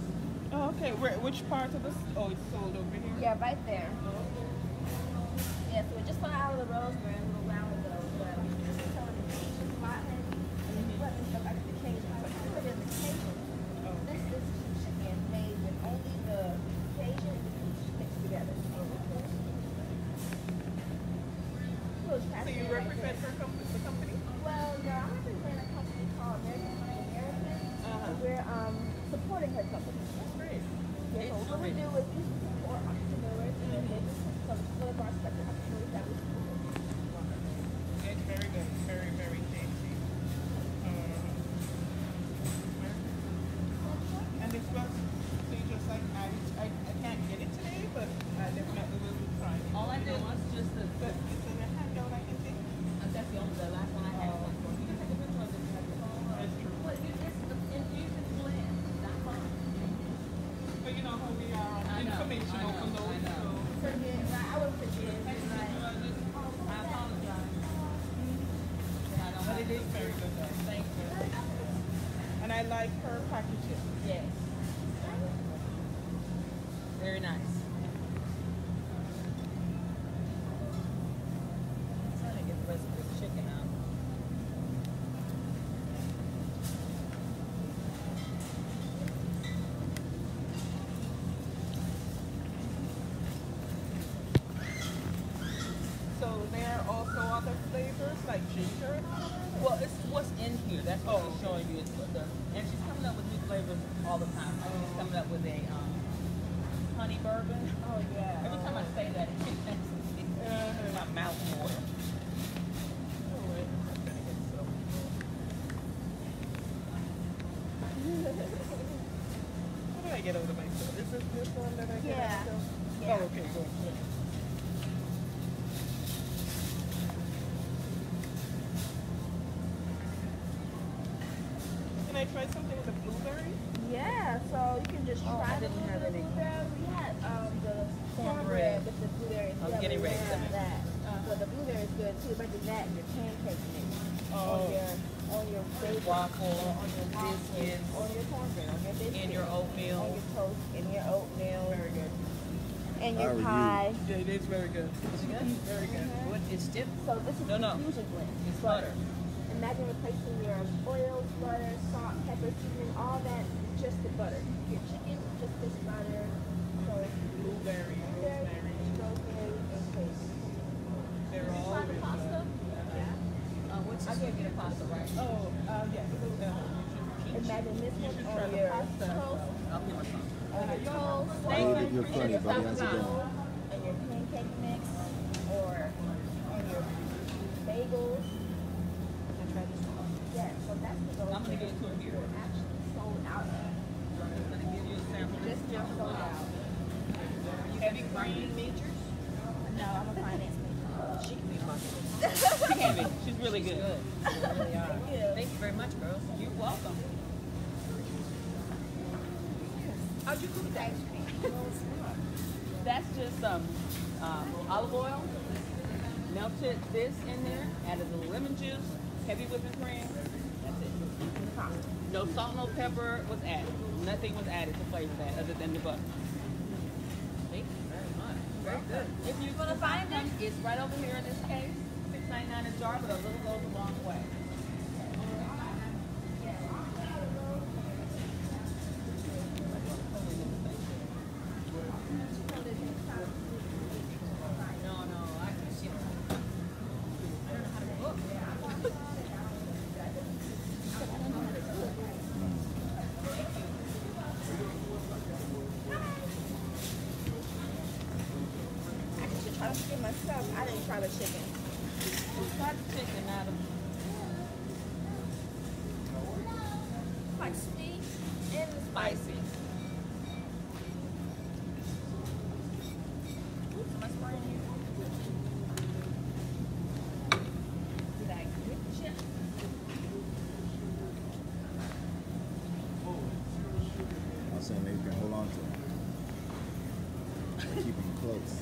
Oh, okay. Which part of this? Oh, it's sold over here? Yeah, right there. Yeah, so we just went out of the rosemary a little while ago. But this is telling the peach is hot. And then you put this stuff like the Cajun. So I put it in the Cajun. This is chicken made with only the Cajun and the peach mixed together. So you represent her the company? Well, no, I represent a company called American. We're supporting her company. That's great. Yeah, so what we do is we support entrepreneurs and businesses. So it's one of our separate entrepreneurs that we support. It's very good. Very, very tasty. And it's got, so you just like, I can't get it today, but I definitely will be trying. All I did was just the... It's butter. Imagine replacing your oils, butter, salt, pepper, seasoning, all that, just the butter. Your chicken, just this butter. So blueberry, and cake. They're all the pasta? Yeah. I can't get a pasta, right? Oh, yeah. Imagine this one on your pasta. I'll get my pasta. Or your toast. And your pancake mix. Or on your bagel. goals. I tried this one. Yeah, so that's the goal. I'm going to get to it here. We're actually sold out. I'm going to give you a sample. Just sold out. Are you having green majors? No, I'm a finance major. She can be marketing. She can be. She's really good. She's good. They really are. Thank you. Thank you very much, girls. You're welcome. How'd you cook that? That's just olive oil, melted this in there, added a little lemon juice, heavy whipping cream, that's it. No salt, no pepper was added. Nothing was added to flavor that other than the butter. Thank you very much. Very good. If you're going to find them, it's right over here in this case, $6.99 a jar, but a little goes a long way. I didn't try the chicken. Try the chicken, Adam. Like sweet and spicy. I'm saying maybe you can hold on to them. Keep them close.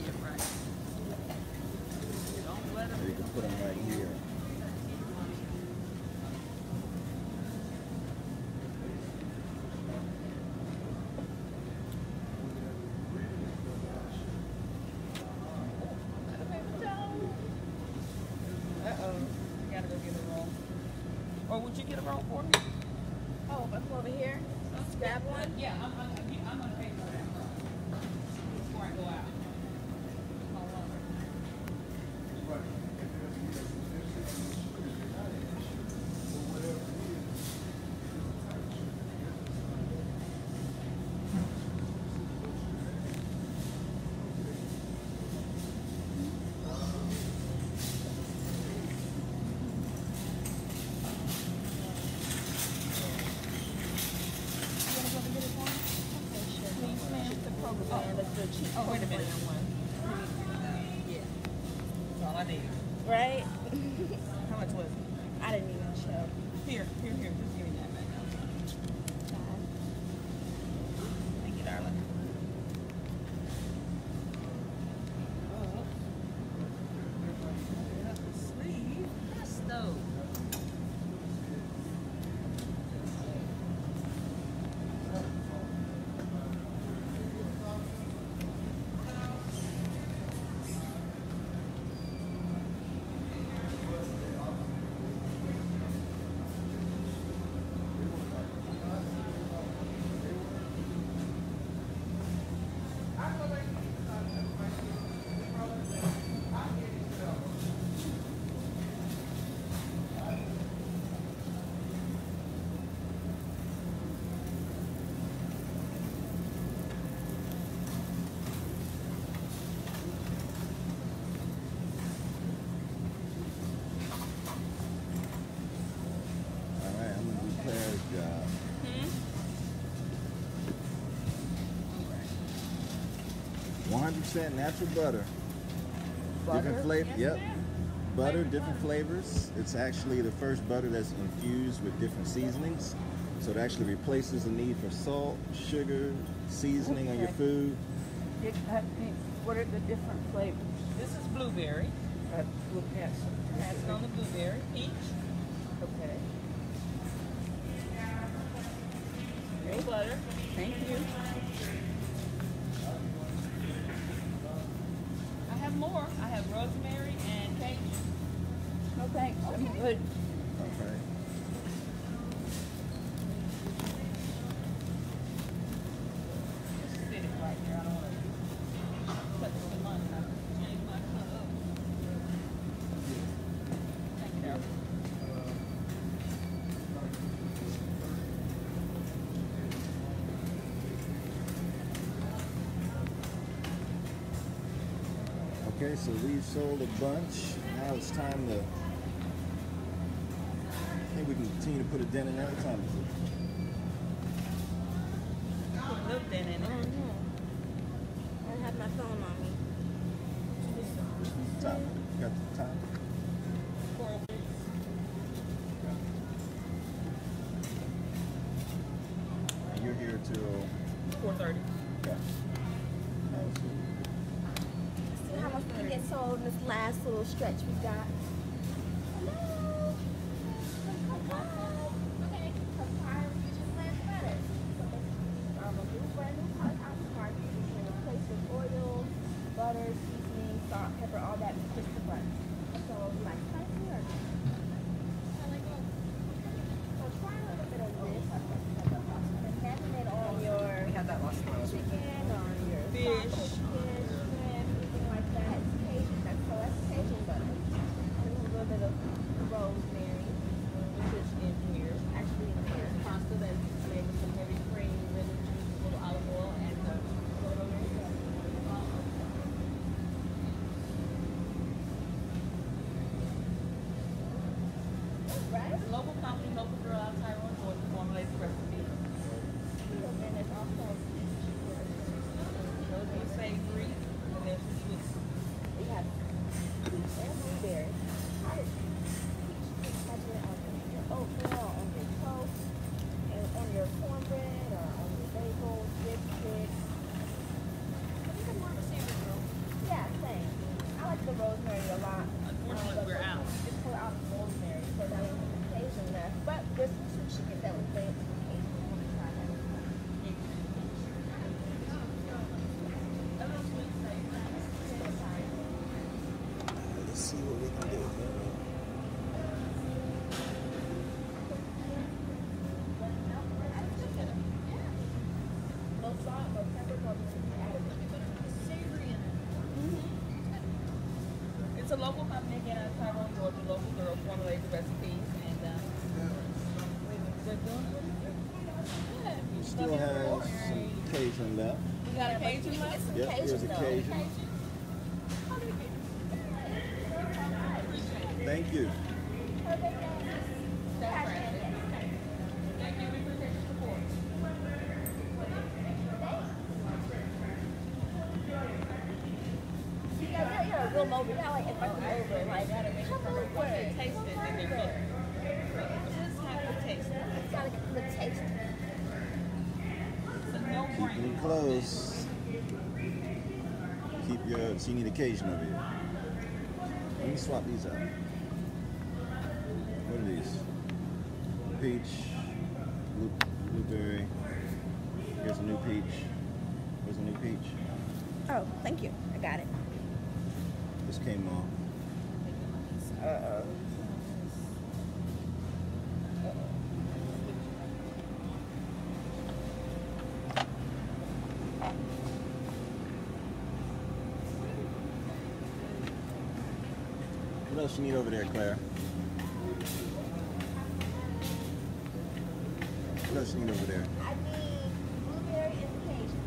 Yeah, right. Or you can put them right here. Uh-oh. I gotta go get a roll. Or would you get a roll for me? Oh, but over here? Let's grab one? Yeah, I'm gonna pay for that before I go out. Oh, wait a minute. Yeah. That's all I need. Right? How much was it? I didn't even show. Here. Just give me that back now. Thank you, darling. Oh. Up the sleeve. Yes, though. Natural butter. Different flavor. Yes, yep. Butter, different flavors. It's actually the first butter that's infused with different seasonings. So it actually replaces the need for salt, sugar, seasoning on your food. What are the different flavors? This is blueberry. Passing on the blueberry. Peach. Okay. No butter. Thank you. More. I have rosemary and cake. No thanks. Okay. I'm good. All right. Just sit it right there. I don't want to cut this in mine. I change my cut up. Thank you, Darryl. Okay, so we've sold a bunch. Now it's time to, I think we can continue to put a dent in every time. Put a little dent in it. I don't have my phone on me. Time. You got the time. And you're here till 4:30. Okay. See how much we get sold in this last little stretch we got. Hello. Okay. Sometimes you just learn better. A new brand new part out of the market you can replace with oil, butter, seasoning, salt, pepper, all that with just the butter. So like spicy or so try a little bit of this. And imagine it on your chicken or your fish, shrimp, anything like that. It's Cajun, that's Cajun butter. And a little bit of rosemary, which is in here. Actually, there's pasta that's made with some heavy cream, lemon juice, a little olive oil, and the rosemary. Right? It's a local company, local girl out of Tyrone, Georgia, formulates the recipe. And then there's also those savory, and there's sweet. We have peach and blueberry. Peach on your oatmeal, on your toast, and on your cornbread, or on your bagels, biscuits. I think I'm more of a savory girl. Yeah, same. I like the rosemary a lot. Unfortunately, we're out. Just pull out the rosemary. That occasion there. But there's some chicken that was made for occasion. We're going to try that. Let's see what we can do. No salt, no pepper, no added. Savory in it. It's a local company again out of Tyrone, Georgia, local girl. Formulate the recipes and we still have some Cajun left. We got a Cajun left? Yep, there's a Cajun. Thank you. Thank you. We appreciate your support. Yeah, real mobile. Not like if I come over, like that. Taste it, and then just have the taste. It's gotta get the taste. So no more. Keep it close. Keep your. So you need occasion over here. Let me swap these out. What are these? Peach, blueberry. Here's a new peach. Here's a new peach. Oh, thank you. I got it. This came off. What else you need over there, Claire? What else you need over there? I need blueberry and Cajun.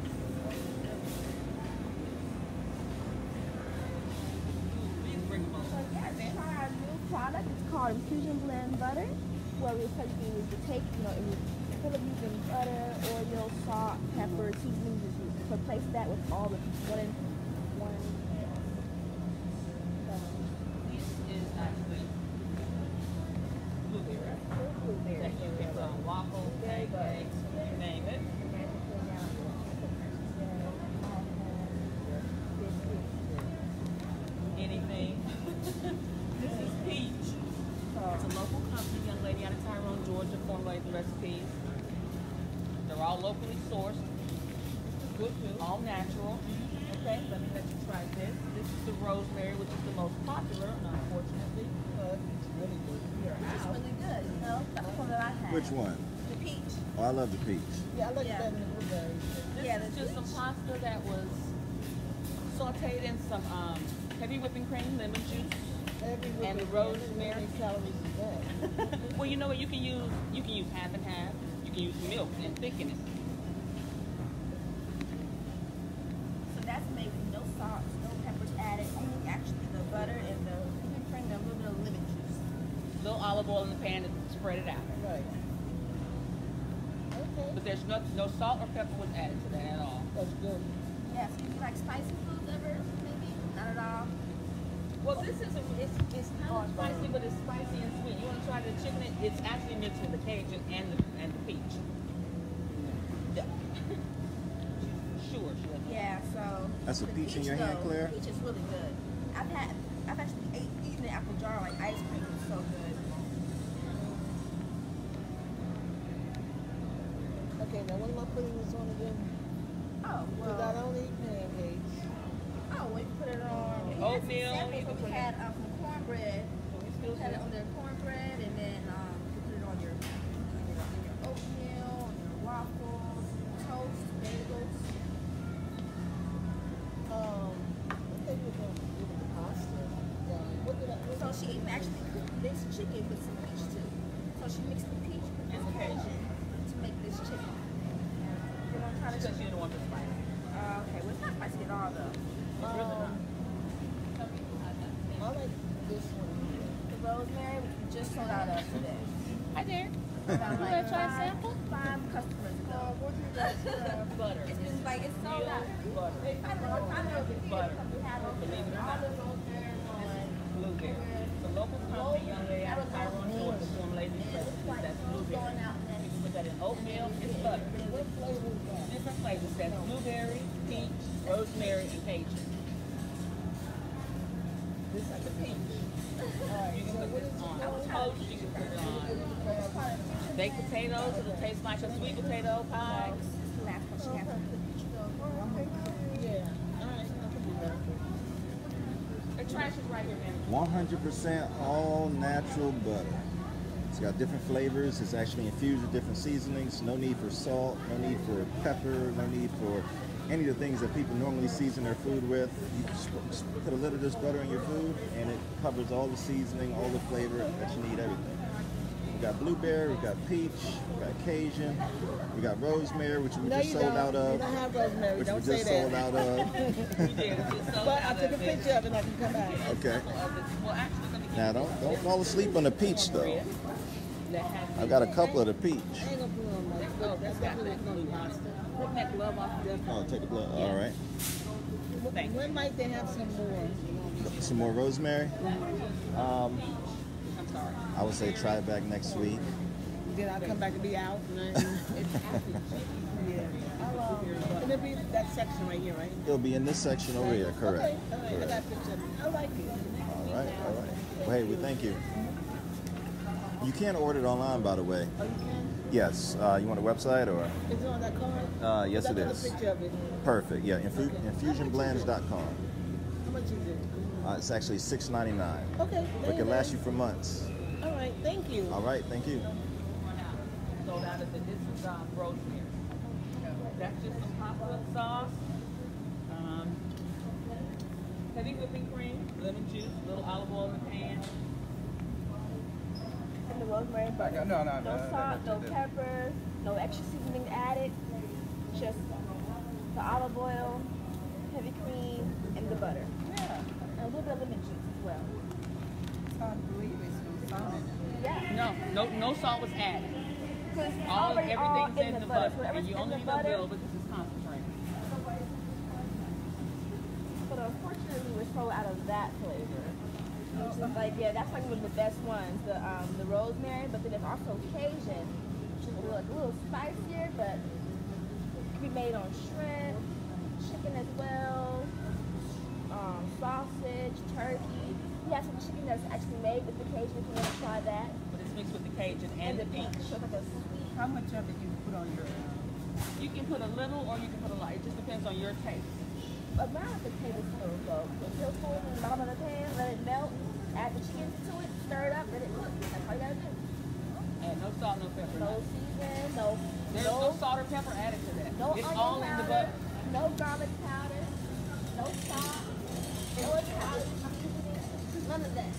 Product. It's called Infusion Blend Butter, where we first use the take, instead of using butter, oil, salt, pepper, seasoning, just replace that with all the one. This is actually blueberry. Blueberry. That you can put on waffles, pancakes, you name it. Anything. This is peach. It's a local company, young lady out of Tyrone, Georgia, formulated the recipes. They're all locally sourced. Good food. All natural. Okay, let me let you try this. This is the rosemary, which is the most popular, unfortunately, because it's really good. It's really good, you know? That's the one that I had. Which one? The peach. Oh, I love the peach. Yeah, I love the blueberry. This is just some pasta that was sauteed in some heavy whipping cream, lemon juice. And the rosemary celery. Well, you know what? You can use half and half. You can use milk and thicken it. So that's made with no salt, no peppers added. Only actually the butter and the cream. boil in the pan and spread it out. Right. Okay. But there's no salt or pepper was added to that at all. That's good. Yes. Do you like spicy foods ever? Maybe not at all. Well, this isn't. It's kind of spicy, but it's spicy and sweet. You want to try the chicken? It's actually mixed with the Cajun and the peach. Yeah. Sure. Yeah. So. That's a peach in your hand, Claire. Peach is really good. I've actually eaten the apple jar like ice cream. It's so good. Okay, now what am I putting this on again? Oh, well. Because I don't eat pancakes. Oh, we put it on. Oatmeal. We had cornbread. We had it on their cornbread, and then you put it on your oatmeal, on your waffles, toast, bagels. What did we do with the pasta? So she actually cooked this chicken with some peach too. So she mixed the peach with the Cajun to make this chicken. You don't try to. Because you don't want the spice. Okay, well it's not spicy at all though. I like this one. The rosemary, we just sold out of today. Hi there. You want to try a sample? 5 customers. Butter. It's just like it's sold out. Butter. I don't know. We have olive oil there, blueberry. It's a local company, young lady out of Tyrone, Georgia. Some ladies that's blueberry. You can put that in oatmeal. It's butter. What flavors? Different flavors. That's blueberry, peach, rosemary, and Cajun. This is like a pink. You can put this on toast, you can put it on baked potatoes, it'll taste like a sweet potato pie. Yeah. The trash is right here, man. 100% all natural butter. It's got different flavors. It's actually infused with different seasonings. No need for salt, no need for pepper, no need for any of the things that people normally season their food with. You just put a little of this butter in your food and it covers all the seasoning, all the flavor that you need, everything. We got blueberry, we got peach, we got Cajun, we got rosemary, which we just sold out of. No, you don't have rosemary, which don't say that. We did, we just sold out of. But I took a picture of it and I can come back. Okay. Now don't fall asleep on the peach though. I've got a couple of the peach. Oh, that's got that blue monster. Put that glove off the Oh, take the glove. Yeah. All right. Thanks. When might they have some more? Some more rosemary? I'm sorry. I would say try it back next week. Then I'll come back and be out. Yeah. It'll be that section right here, right? It'll be in this section over here, correct. Okay. All right. Correct. I like it. All right, all right. Well, hey, we thank you. You can order it online, by the way. Oh, you can? Yes. You want a website or? Is it on that card? Yes, it is. Picture of it. Perfect. Yeah. Infusionblends.com. How much is it? It's actually $6.99. Okay. But it can last you for months. All right. Thank you. All right. Thank you. Sold out of the. This is rosemary. That's just some popular sauce. Heavy whipping cream, lemon juice, a little olive oil in the pan. The rosemary butter. No salt, no pepper, no extra seasoning added, just the olive oil, heavy cream, and the butter. Yeah. And a little bit of lemon juice as well. Yeah. No salt was added. Because everything's in the butter. So and you only need a bill because it's concentrated. But unfortunately, we're sold out of that flavor. Which is like, yeah, that's like one of the best ones, the rosemary, but then there's also Cajun, which is a little spicier, but it can be made on shrimp, chicken as well, sausage, turkey. We have some chicken that's actually made with the Cajun, if you want to try that. But it's mixed with the Cajun and the peach. So like a sweet. How much of it you put on your? You can put a little or you can put a lot. It just depends on your taste. Around the tablespoon, though. Put your food in the bottom of the pan, let it melt, add the chicken to it, stir it up, let it cook. That's all you gotta do. And no salt, no pepper. No seasoning, no. There's no salt or pepper added to that. No it's all powder, in the butter. No garlic powder, no salt, no powder, none of that.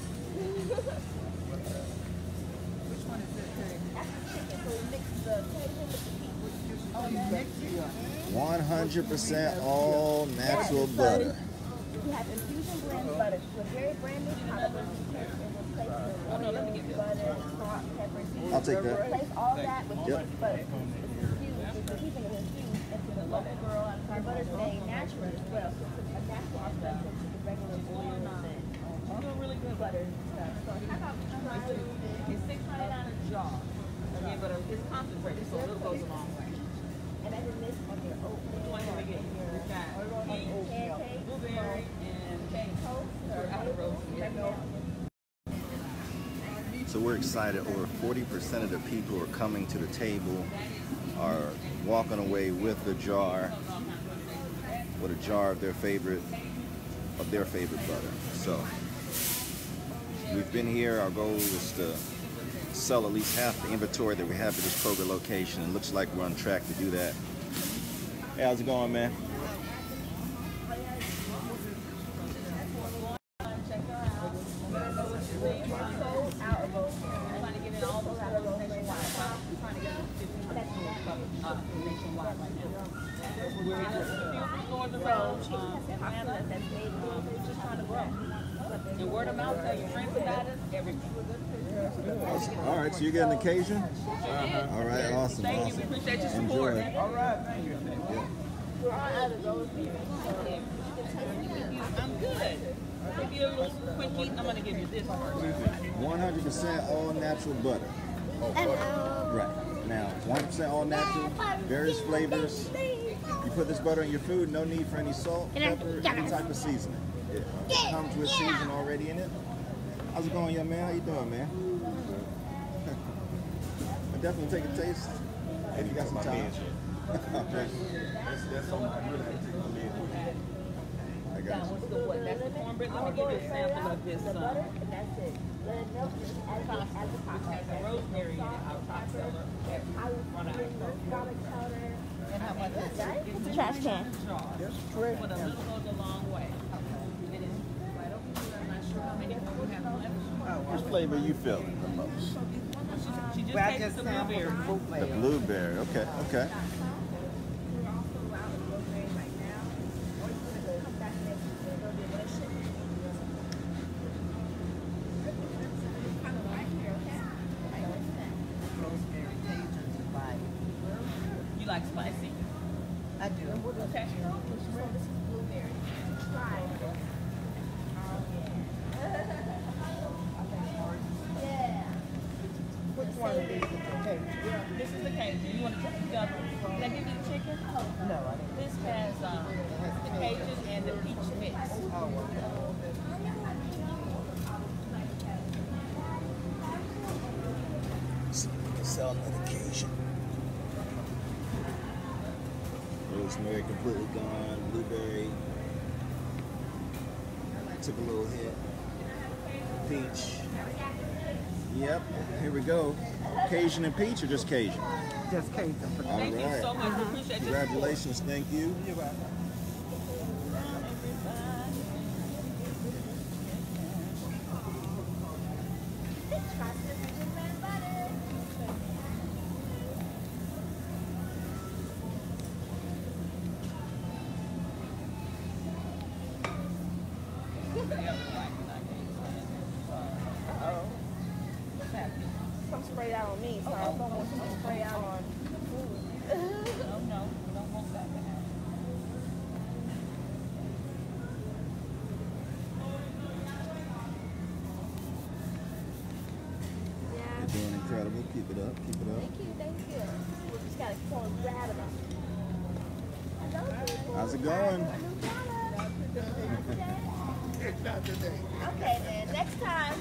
Which one is this? That's the chicken, so we mix the chicken with the meat. Oh, you mix it? Yeah. 100% all natural butter. We have Infusion Blends butter. It's a very brand new product. I'll take that. Place all that with yep. Butter. It's huge. It's a local girl. I'm sorry, butter's made natural as well. A natural alternative to regular oil and really good butter stuff. So how about it's $6.99 a jar. Again, but it's concentrated, so it goes a long way. And I did this on your oatmeal. One thing we get here. Pancake, blueberry, and baked toast. We're out of roast. So we're excited. Over 40% of the people who are coming to the table are walking away with a jar of their favorite butter. So we've been here. Our goal is to sell at least half the inventory that we have at this Kroger location. It looks like we're on track to do that. Hey, how's it going, man? So you're getting an occasion? Uh-huh. All right, awesome. Thank you. We appreciate your support. Enjoy. All right, thank you. Yeah. We're all out of those people. I'm good. If you have a little quickie, I'm going to give you this part. 100% all natural butter. Oh, butter. Right. Now, 100% all natural, various flavors. You put this butter in your food, no need for any salt, pepper, any type of seasoning. It comes with season already in it. How's it going, young man? How you doing, man? Definitely take a taste if you got some time. That's something I really have to take my lid. I got you. That's the cornbread. Let me give you a sample of this. The butter, and that's it. The milk is as a cocktail. There's rosemary in our cocktail. There's garlic powder. And how about this? It's a trash can. That's correct. But a little goes a long way. It is right over here. I'm not sure how many people have left. Which flavor are you feeling the most? She just blueberry. The blueberry, okay, okay. You like spicy? I do. Okay. This is the cajun. You want to check the other one? Did I give you the chicken? No, I didn't. This has the cajun and the peach mix. Oh, wow. See if we can sell another cajun. Rosemary completely gone. Blueberry. Took a little hit. Peach. Yep, here we go. Cajun and peach or just Cajun? Just Cajun. All right. Thank you so much. Appreciate it. Congratulations. Thank you. You're welcome. Keep it up, keep it up. Thank you, thank you. We just gotta go and grab it up. How's it going? It's not today. Okay, man, next time.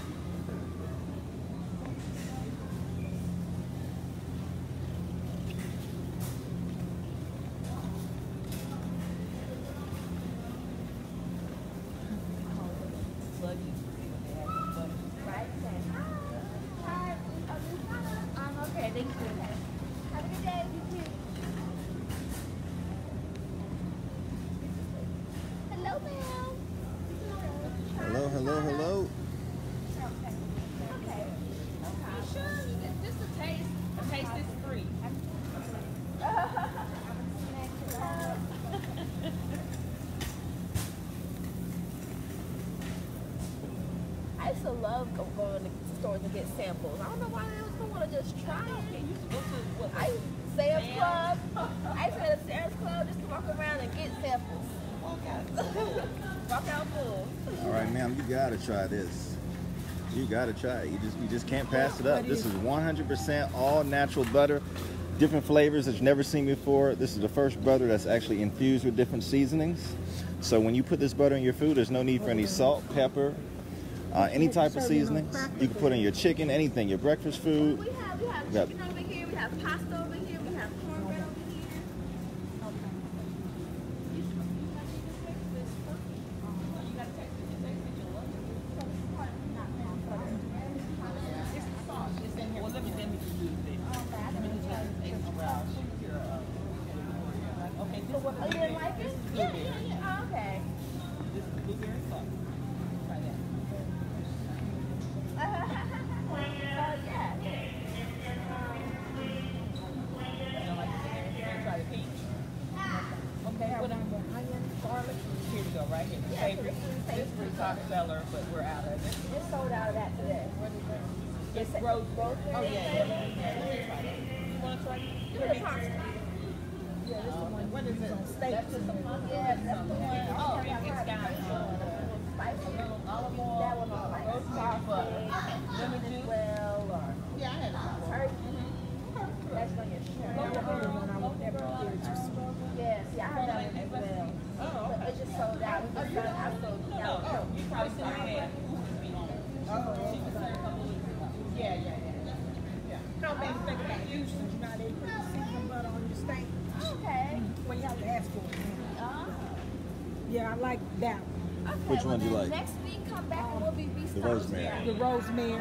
I used to love going to stores and get samples. I don't know why else don't want to just try it. I used to Sam's Club. I used to go to Sam's Club just to walk around and get samples. Walk out full. Walk out full. All right, ma'am, you gotta try this. You gotta try it. You just can't pass it up. This is 100% all natural butter. Different flavors that you've never seen before. This is the first butter that's actually infused with different seasonings. So when you put this butter in your food, there's no need for any salt, pepper, any type of seasonings. You can put in your chicken, anything, your breakfast food. We have chicken over here, we have pasta over here, we have cornbread over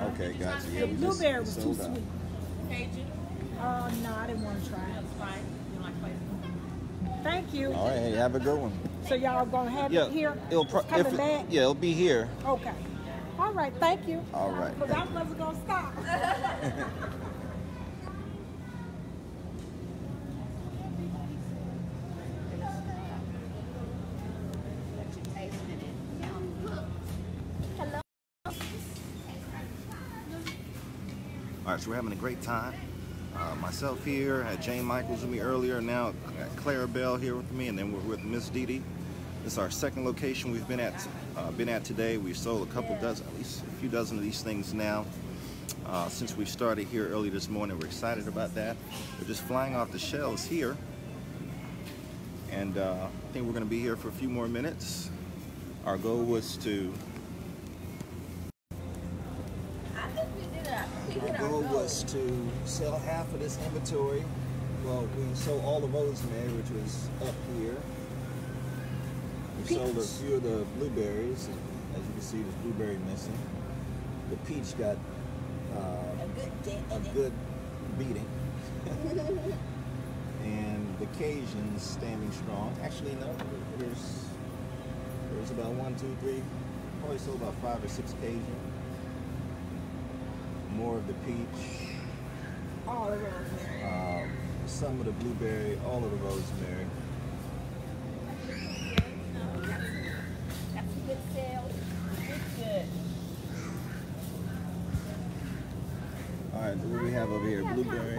okay, gotcha. Yeah, the blueberry was too sweet. Cajun? No, I didn't want to try it. That's fine. You don't like flavor? Thank you. All right, hey, have a good one. So y'all going to have it here? Yeah, it'll be here. Okay. All right, thank you. All right. Because I wasn't going to stop. All right, so we're having a great time. Myself here, had Jane Michaels with me earlier. Now I got Clara Bell here with me, and then we're with Miss Didi. This is our second location we've been at today. We've sold a couple dozen, at least a few dozen of these things now since we started here early this morning. We're excited about that. We're just flying off the shelves here, and I think we're going to be here for a few more minutes. Our goal was to. To sell half of this inventory. Well, we sold all the rosemary, which was up here. We sold a few of the blueberries, and as you can see, there's blueberry missing. The peach got a good beating. And the Cajun's standing strong. Actually, no, there's about one, two, three, probably sold about 5 or 6 Cajun. More of the peach, all of the rosemary, some of the blueberry, all of the rosemary. That's a good sale. It's good. All right, what do we have over here? Blueberry.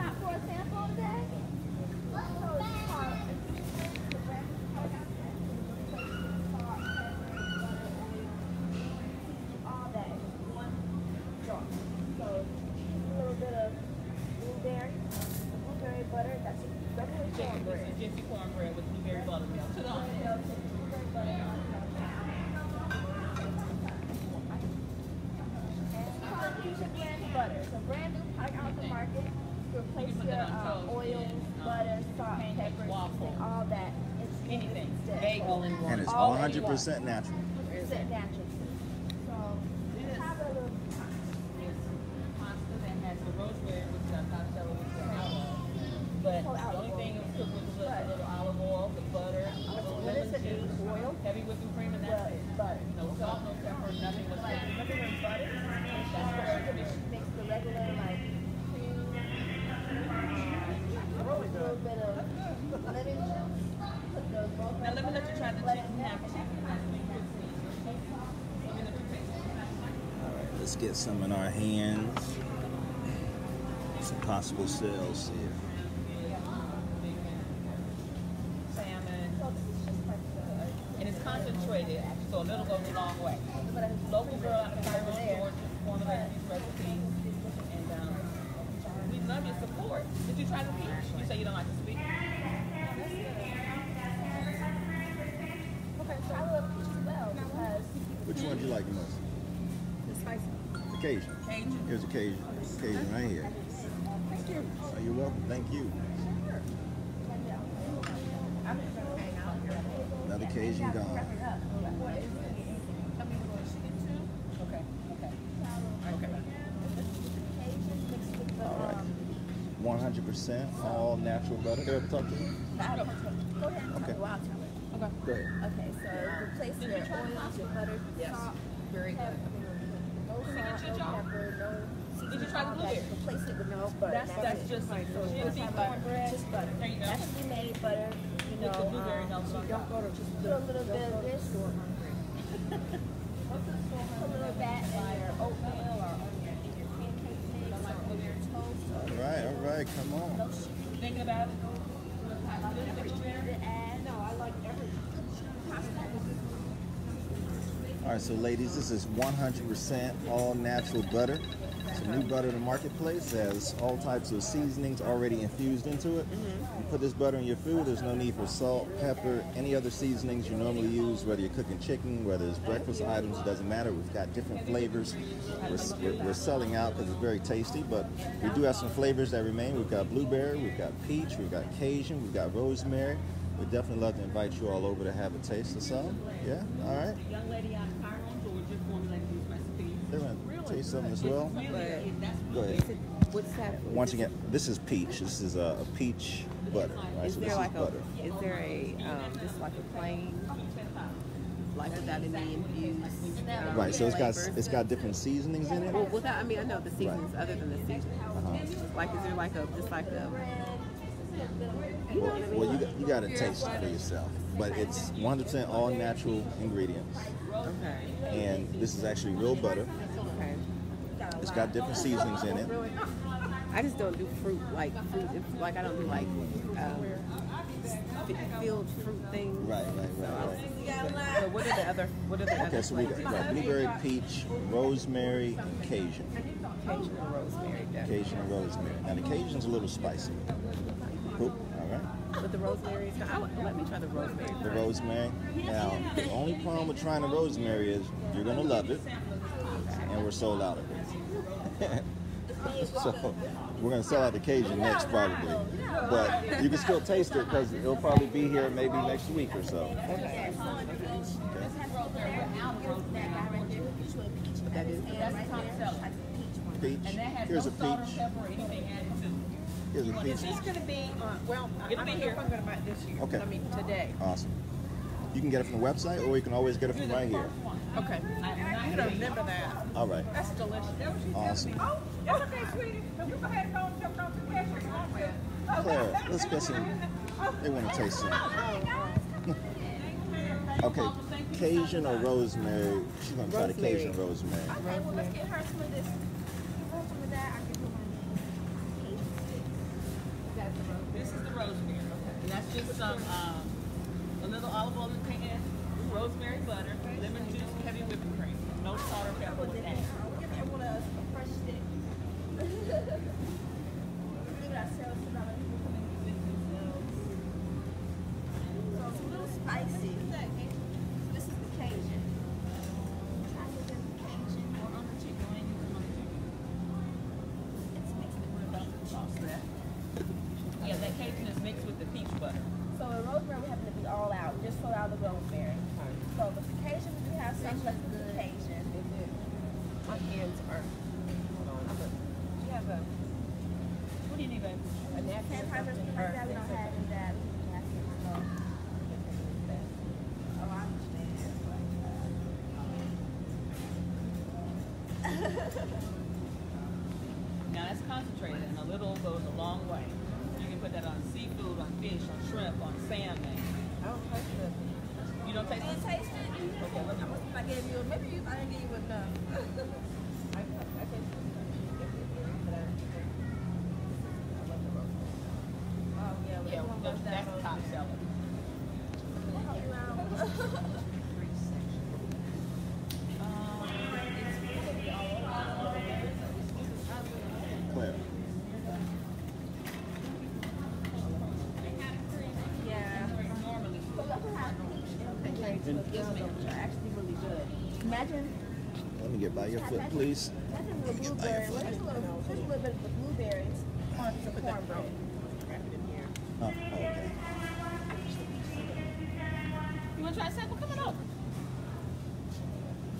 Percent natural. Percent natural. So we have a little pasta that has the rosemary, which is but the only thing it was cooked with was a little olive oil, the butter, a little lemon juice, oil, heavy whipping cream, and that's it. Butter. No salt, no pepper, nothing was like regular butter. That's mix the regular like cream, a little bit of lemon juice. Now let me let you try the chicken. Let's get some in our hands. Some possible sales here. And it's concentrated, so a little goes a long way. Local girl out of Tyrone, Georgia, formulated these recipes, and we love your support. Did you try to teach? You say you don't like to speak? Okay, so I love peach as well because... Which one do you like the most? The spicy. The Cajun. Cajun. Here's the Cajun. Cajun right here. Thank you. Oh, you're welcome. Thank you. Sure. Another Cajun gone. Okay. 100% all natural butter. Go ahead and talk to me. Go ahead and talk. Wow. Okay. Go ahead. Okay, so replace your oil, your butter, yes. Salt. Very good. Did you try the blueberry? Replace it with no butter. That's just like cornbread. Just butter. There you go. That's what we made butter. You know, with the blueberry melts on top. Just put a little bit of this. Put a little bat in your oatmeal or in your pancake mix or in your toast. All right. Come on. Thinking about it? I like everything. All right, so ladies, this is 100% all natural butter. It's a new butter in the marketplace. It has all types of seasonings already infused into it. You put this butter in your food, there's no need for salt, pepper, any other seasonings you normally use, whether you're cooking chicken, whether it's breakfast items, it doesn't matter. We've got different flavors. We're selling out because it's very tasty, but we do have some flavors that remain. We've got blueberry, we've got peach, we've got Cajun, we've got rosemary. We'd definitely love to invite you all over to have a taste of some. Yeah? All right. Young lady out of Tyrone, Georgia, formulated these recipes. They're going to taste something as well. Go ahead. Once again, this is peach. This is a peach butter. Right? So this is butter. Is there just like a plain, like without any infused? Right. So it's got different seasonings in it. Well, without, I mean, I know the seasonings other than the seasonings. Like, is there like a Well, you got to taste it for yourself, but it's 100% all natural ingredients. Okay. And this is actually real butter. Okay. It's got different seasonings in it. I just don't do fruit, like I don't do like filled fruit things. Right. So what are the other so we got blueberry, peach, rosemary, and Cajun. Cajun and rosemary, definitely. Cajun and rosemary. Now the Cajun's a little spicy. Cool. All right. But the rosemary, let me try the rosemary. The rosemary. Now, the only problem with trying the rosemary is you're going to love it, and we're sold out of it. So we're going to sell out the Cajun next probably. But you can still taste it because it'll probably be here maybe next week or so. Okay. Peach. Here's a peach. Is it peach? It's going to be, it'll be here. If I'm going to buy it this year. Okay. I mean, today. Awesome. You can get it from the website, or you can always get it from right here. Okay. You don't remember that. All right. That's delicious. Awesome. Oh, that's okay, sweetie. You go ahead and go and jump on some cashews, won't you? Claire, let's get some. They want to taste some. Okay. Cajun or rosemary? She's going to try the Cajun rosemary. Okay, well, let's get her some of this. This is the rosemary, okay. And that's just some a little olive oil in the pan, rosemary butter, lemon juice, heavy whipping cream. No salt or pepper with that. Give everyone a fresh stick. So it's a little spicy. This is the Cajun. Now that's concentrated, and a little goes a long way. You can put that on seafood, on fish, on shrimp, on salmon. I don't taste it. You don't taste it? I didn't taste it. Okay. I gave you. Maybe I didn't give you enough. Yes, ma'am. They're actually really good. Imagine. Let me get by your foot, please. Imagine the blueberry. There's a little bit of the blueberries on the cornbread. Wrap it in here. Oh, okay. You want to try a sample? Come on over.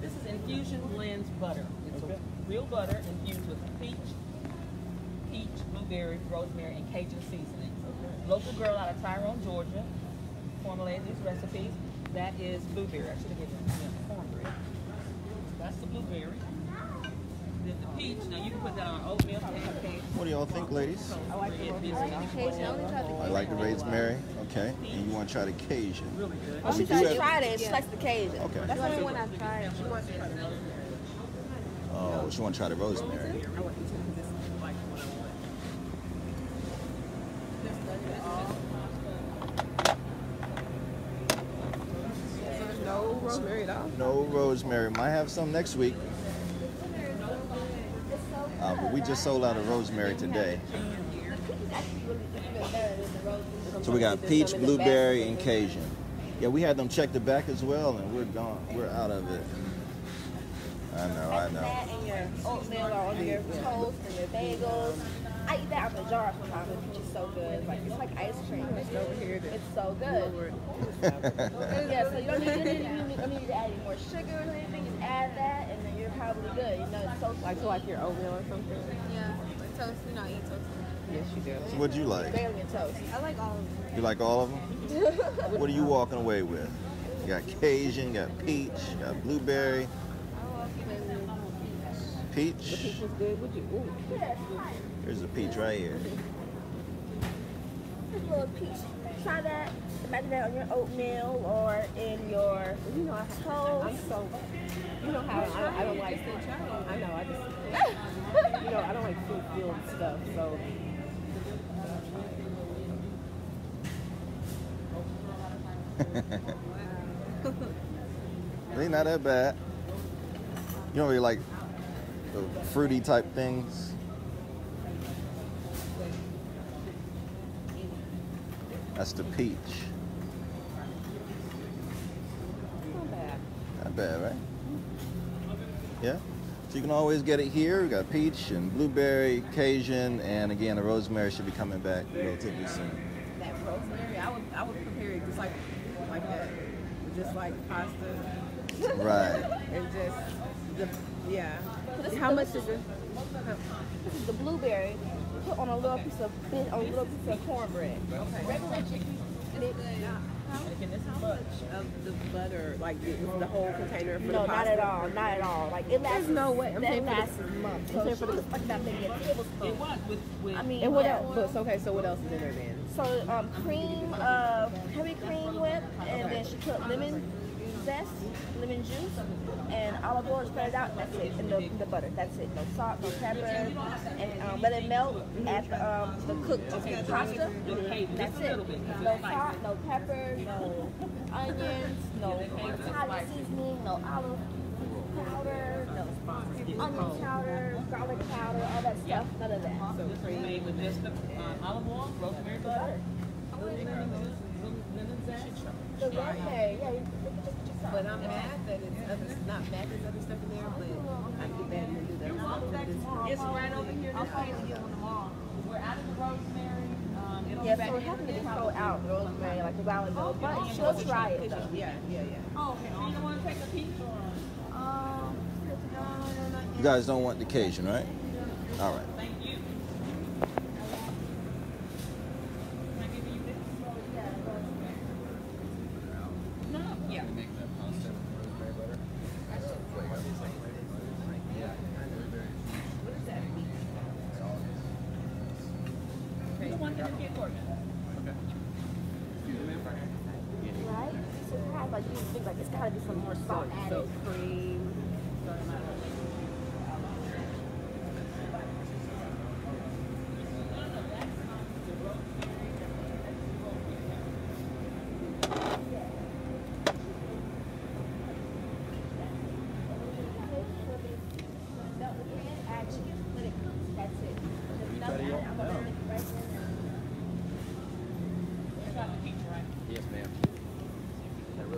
This is Infusion Blends butter. It's okay. Real butter infused with peach, blueberry, rosemary, and Cajun seasoning. Okay. Local girl out of Tyrone, Georgia, formulated these recipes. That is blueberry. I should have given it cornbread. That's the blueberry. Then the peach. Now you can put that on oatmeal pancakes. What do y'all think, ladies? I like the rosemary. I like the rosemary. Okay. And you want to try the Cajun? Really good. Oh, she said try that. She likes the Cajun. Okay. That's the only one I've tried. She wants to try the rosemary. Oh, she want to try the rosemary. No rosemary. Might have some next week. But we just sold out of rosemary today. So we got peach, blueberry, and Cajun. Yeah, we had them check the back as well, and we're gone. We're out of it. I know. That and your oatmeal on your toast and your bagels. I eat that out of the jar sometimes, which is so good. Like, it's like ice cream. It's so good. Yeah, so you don't need to add any more sugar or anything. Just add that, and then you're probably good. You know, it's toast. Like your oatmeal or something. Yeah, like toast. You know, I eat toast. Yes, you do. So what'd you like? Barely a toast. I like all of them. You like all of them? What are you walking away with? You got Cajun, got peach, got blueberry. Peach. The peach is good. Would you? Ooh. Here's a peach right here. Here's a little peach. Try that. Imagine that on your oatmeal or in your, you know, toast. I'm so, you know how I don't like. I know. I just, you know, I don't like food fueled stuff. So. They're not that bad. You don't really like the fruity type things. That's the peach. Not bad. Not bad, right? Yeah. So you can always get it here. We got peach and blueberry, Cajun, and again, the rosemary should be coming back relatively soon. That rosemary, I would prepare it just like that, just like pasta. Right. And just yeah. So how much is this? This is the blueberry. Put on a little piece of cornbread. Okay. Regular chicken. This is much of the butter, like the whole container for the pasta? No, not at all. Not at all. Like it lasts. There's no way. I'm saying lasts a month. So she was talking about making a tablespoon. It was with. I mean. And what else? Okay, so what else is in there then? So cream, heavy cream whip, and then she put lemon zest, lemon juice, and olive oil. Spread it out. That's it. And the butter. That's it. No salt, no pepper, and let it melt. Add the cooked pasta. That's it. No salt, no pepper, no onions, no Italian seasoning, no olive powder, no onion powder, garlic powder, all that stuff. None of that. So it's made with just the olive oil, rosemary butter, lemon zest. The rosemary, yeah. But I'm mad that it's not mad there's other stuff in there, but I get mad and do that. It's right over here. I'll try to get on the wall. We're out of the rosemary. Yeah, so we're having to throw out rosemary like a while ago, but she'll try it though. Yeah. Oh, okay. Do you want to take a peach? No. You guys don't want the Cajun, right? All right. Thank you.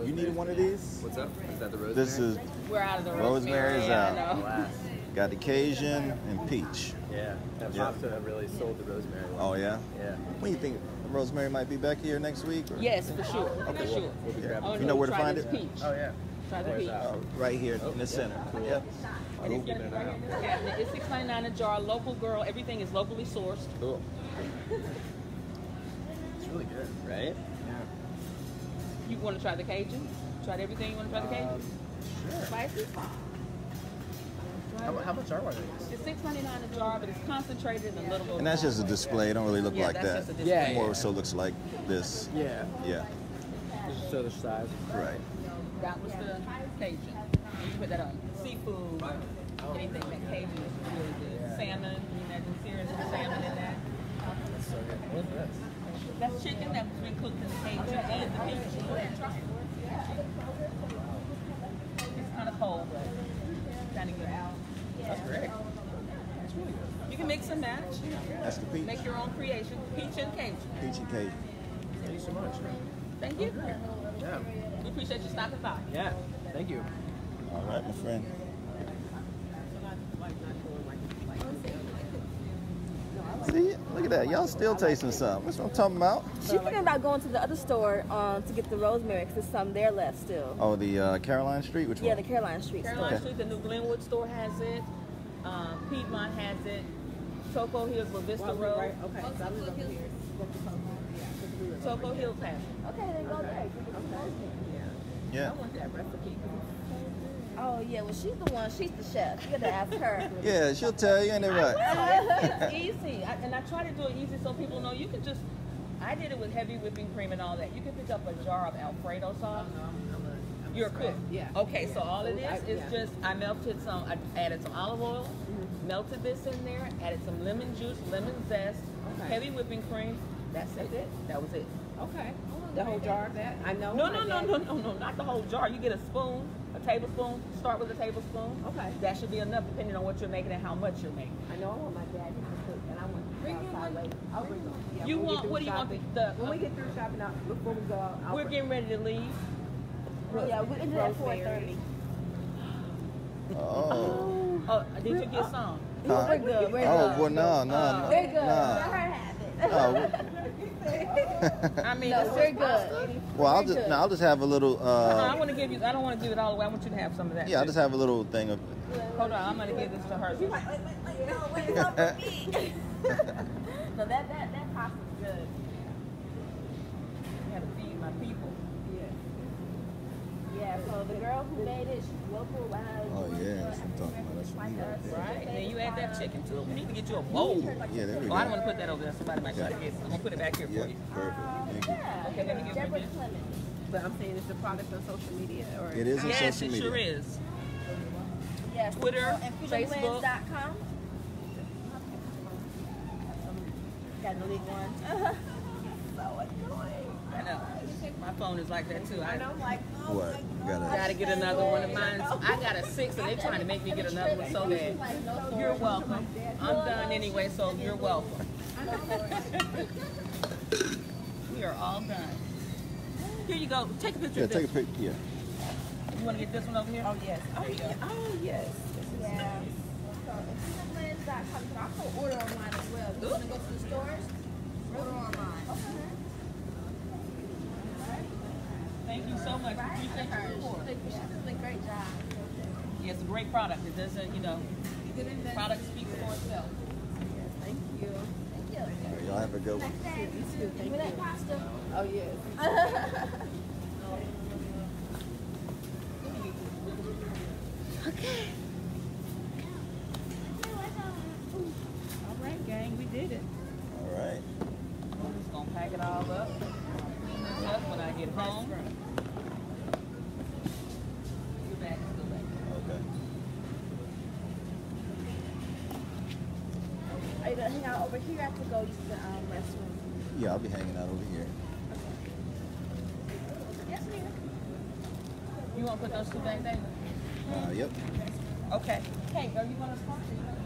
You need one of these? What's up? Is that the rosemary? This is we're out of the rosemary. Rosemary's out. Got the Cajun and peach. Yeah, that pasta really sold the rosemary one. Oh, yeah? Yeah. What do you think? Rosemary might be back here next week? Or? Yes, for sure. Okay, for sure. We'll be grabbing you know where to find it? Peach. Oh, yeah. Try the peach. Oh, right here in the center. Cool. Yep. And it's $6.99 a jar. Local girl. Everything is locally sourced. Cool. It's really good, right? Yeah. You want to try the Cajun? Tried everything you want to try the Cajun? Sure. Spices? How much are one of these? It's $6.99 a jar, but it's concentrated in a little bit. And that's just a display. It don't really look like that. Yeah, more so looks like this. Yeah. Yeah. Just the other side. Right. That was the Cajun. You put that on seafood, anything that Cajun is really good. Yeah. Salmon, you know, the series of salmon in that. That's so good. What's this? That's chicken that was been cooked in the Cajun and the peach. It's kind of cold, but it's kind of good. That's great. That's really good. You can mix and match. That's the peach. Make your own creation. Peach and Cajun. Peach and Cajun. Thank you so much. Thank you. Yeah. We appreciate you stopping by. Yeah. Thank you. All right, my friend. See, look at that. Y'all still tasting something. That's what I'm talking about. She thinking about going to the other store to get the rosemary because there's some there left still. Oh, the Caroline Street? Which one? Yeah, the Caroline Street store. Caroline Street, the new Glenwood store has it. Piedmont has it. Toco Hills, La Vista Road. Right? Okay. Toco Hills has it. Okay, then go there. Yeah. I want that recipe. Oh, yeah, well, she's the one. She's the chef. You got to ask her. Yeah, she'll tell you, ain't it right? It's easy. I try to do it easy so people know you can just... I did it with heavy whipping cream and all that. You can pick up a jar of Alfredo sauce. You're a cook. Yeah. Okay, so all it is just... I melted some... I added some olive oil, melted this in there, added some lemon juice, lemon zest, heavy whipping cream. That's it. That was it. Okay. The whole jar of that? I know. No, not the whole jar. You get a spoon. A tablespoon. Start with a tablespoon. Okay. That should be enough, depending on what you're making and how much you're making. I know I want my dad to cook, and I want to bring outside later. I'll bring them. Yeah, you want? What do you want? When we get through shopping, before we go, we're getting ready to leave. Yeah, we're into that 4:30. Oh. Did you get some? We're good. Well, no. They're good. Let her have it. I mean, no, we're good. Well, I'll just have a little. I don't want to give it all away. I want you to have some of that. Yeah, I'll just have a little thing of. Hold on, I'm gonna give this to her. She's like, wait, no, wait, it's not for me. So that pasta is good. I gotta feed my people. Yeah. So the girl who made it, she's local. Oh yeah, that's what I'm talking about. That's what we got there. Right, and you add that chicken too. We need to get you a bowl. Yeah, there we go. I don't want to put that over there. Somebody might try to get it. I'm gonna put it back here for you. Perfect. Yeah. Okay, let me get Deborah Clemens. But I'm saying it's a product on social media. Or it is on social media. Yes, it sure is. Yes. Twitter, infusionblends.com. Got to leave one. So annoying. I know. My phone is like that too. I know. Like, what? Gotta get another one of mine. I got a 6, and they're trying to make me get another one so bad. You're welcome. I'm done anyway, so you're welcome. We are all done. Here you go. Take a picture of this. Yeah, take a picture. Yeah. You want to get this one over here? Oh, yes. Oh, yeah. Oh, yes. Yeah. So, infusionblends.com. You can also order online as well. You want to go to the stores? Order online. Okay. All right. Thank you so much. Right. Appreciate your support. She did a great job. Yeah, it's a great product. It doesn't, you know, the product speaks for itself. Yes, thank you. Y'all have a good one. Thank you. That pasta. Oh, yes. Okay. All right, gang, we did it. All right. I'm just going to pack it all up. When I get home. Your bag is still back. Okay. Are you going to hang out over here? I have to go to the restroom. Yeah, I'll be hanging out over here. Okay. Yes, ma'am. You want to put those 2 bags in? Yep. Okay. Hey, are you going to sponsor?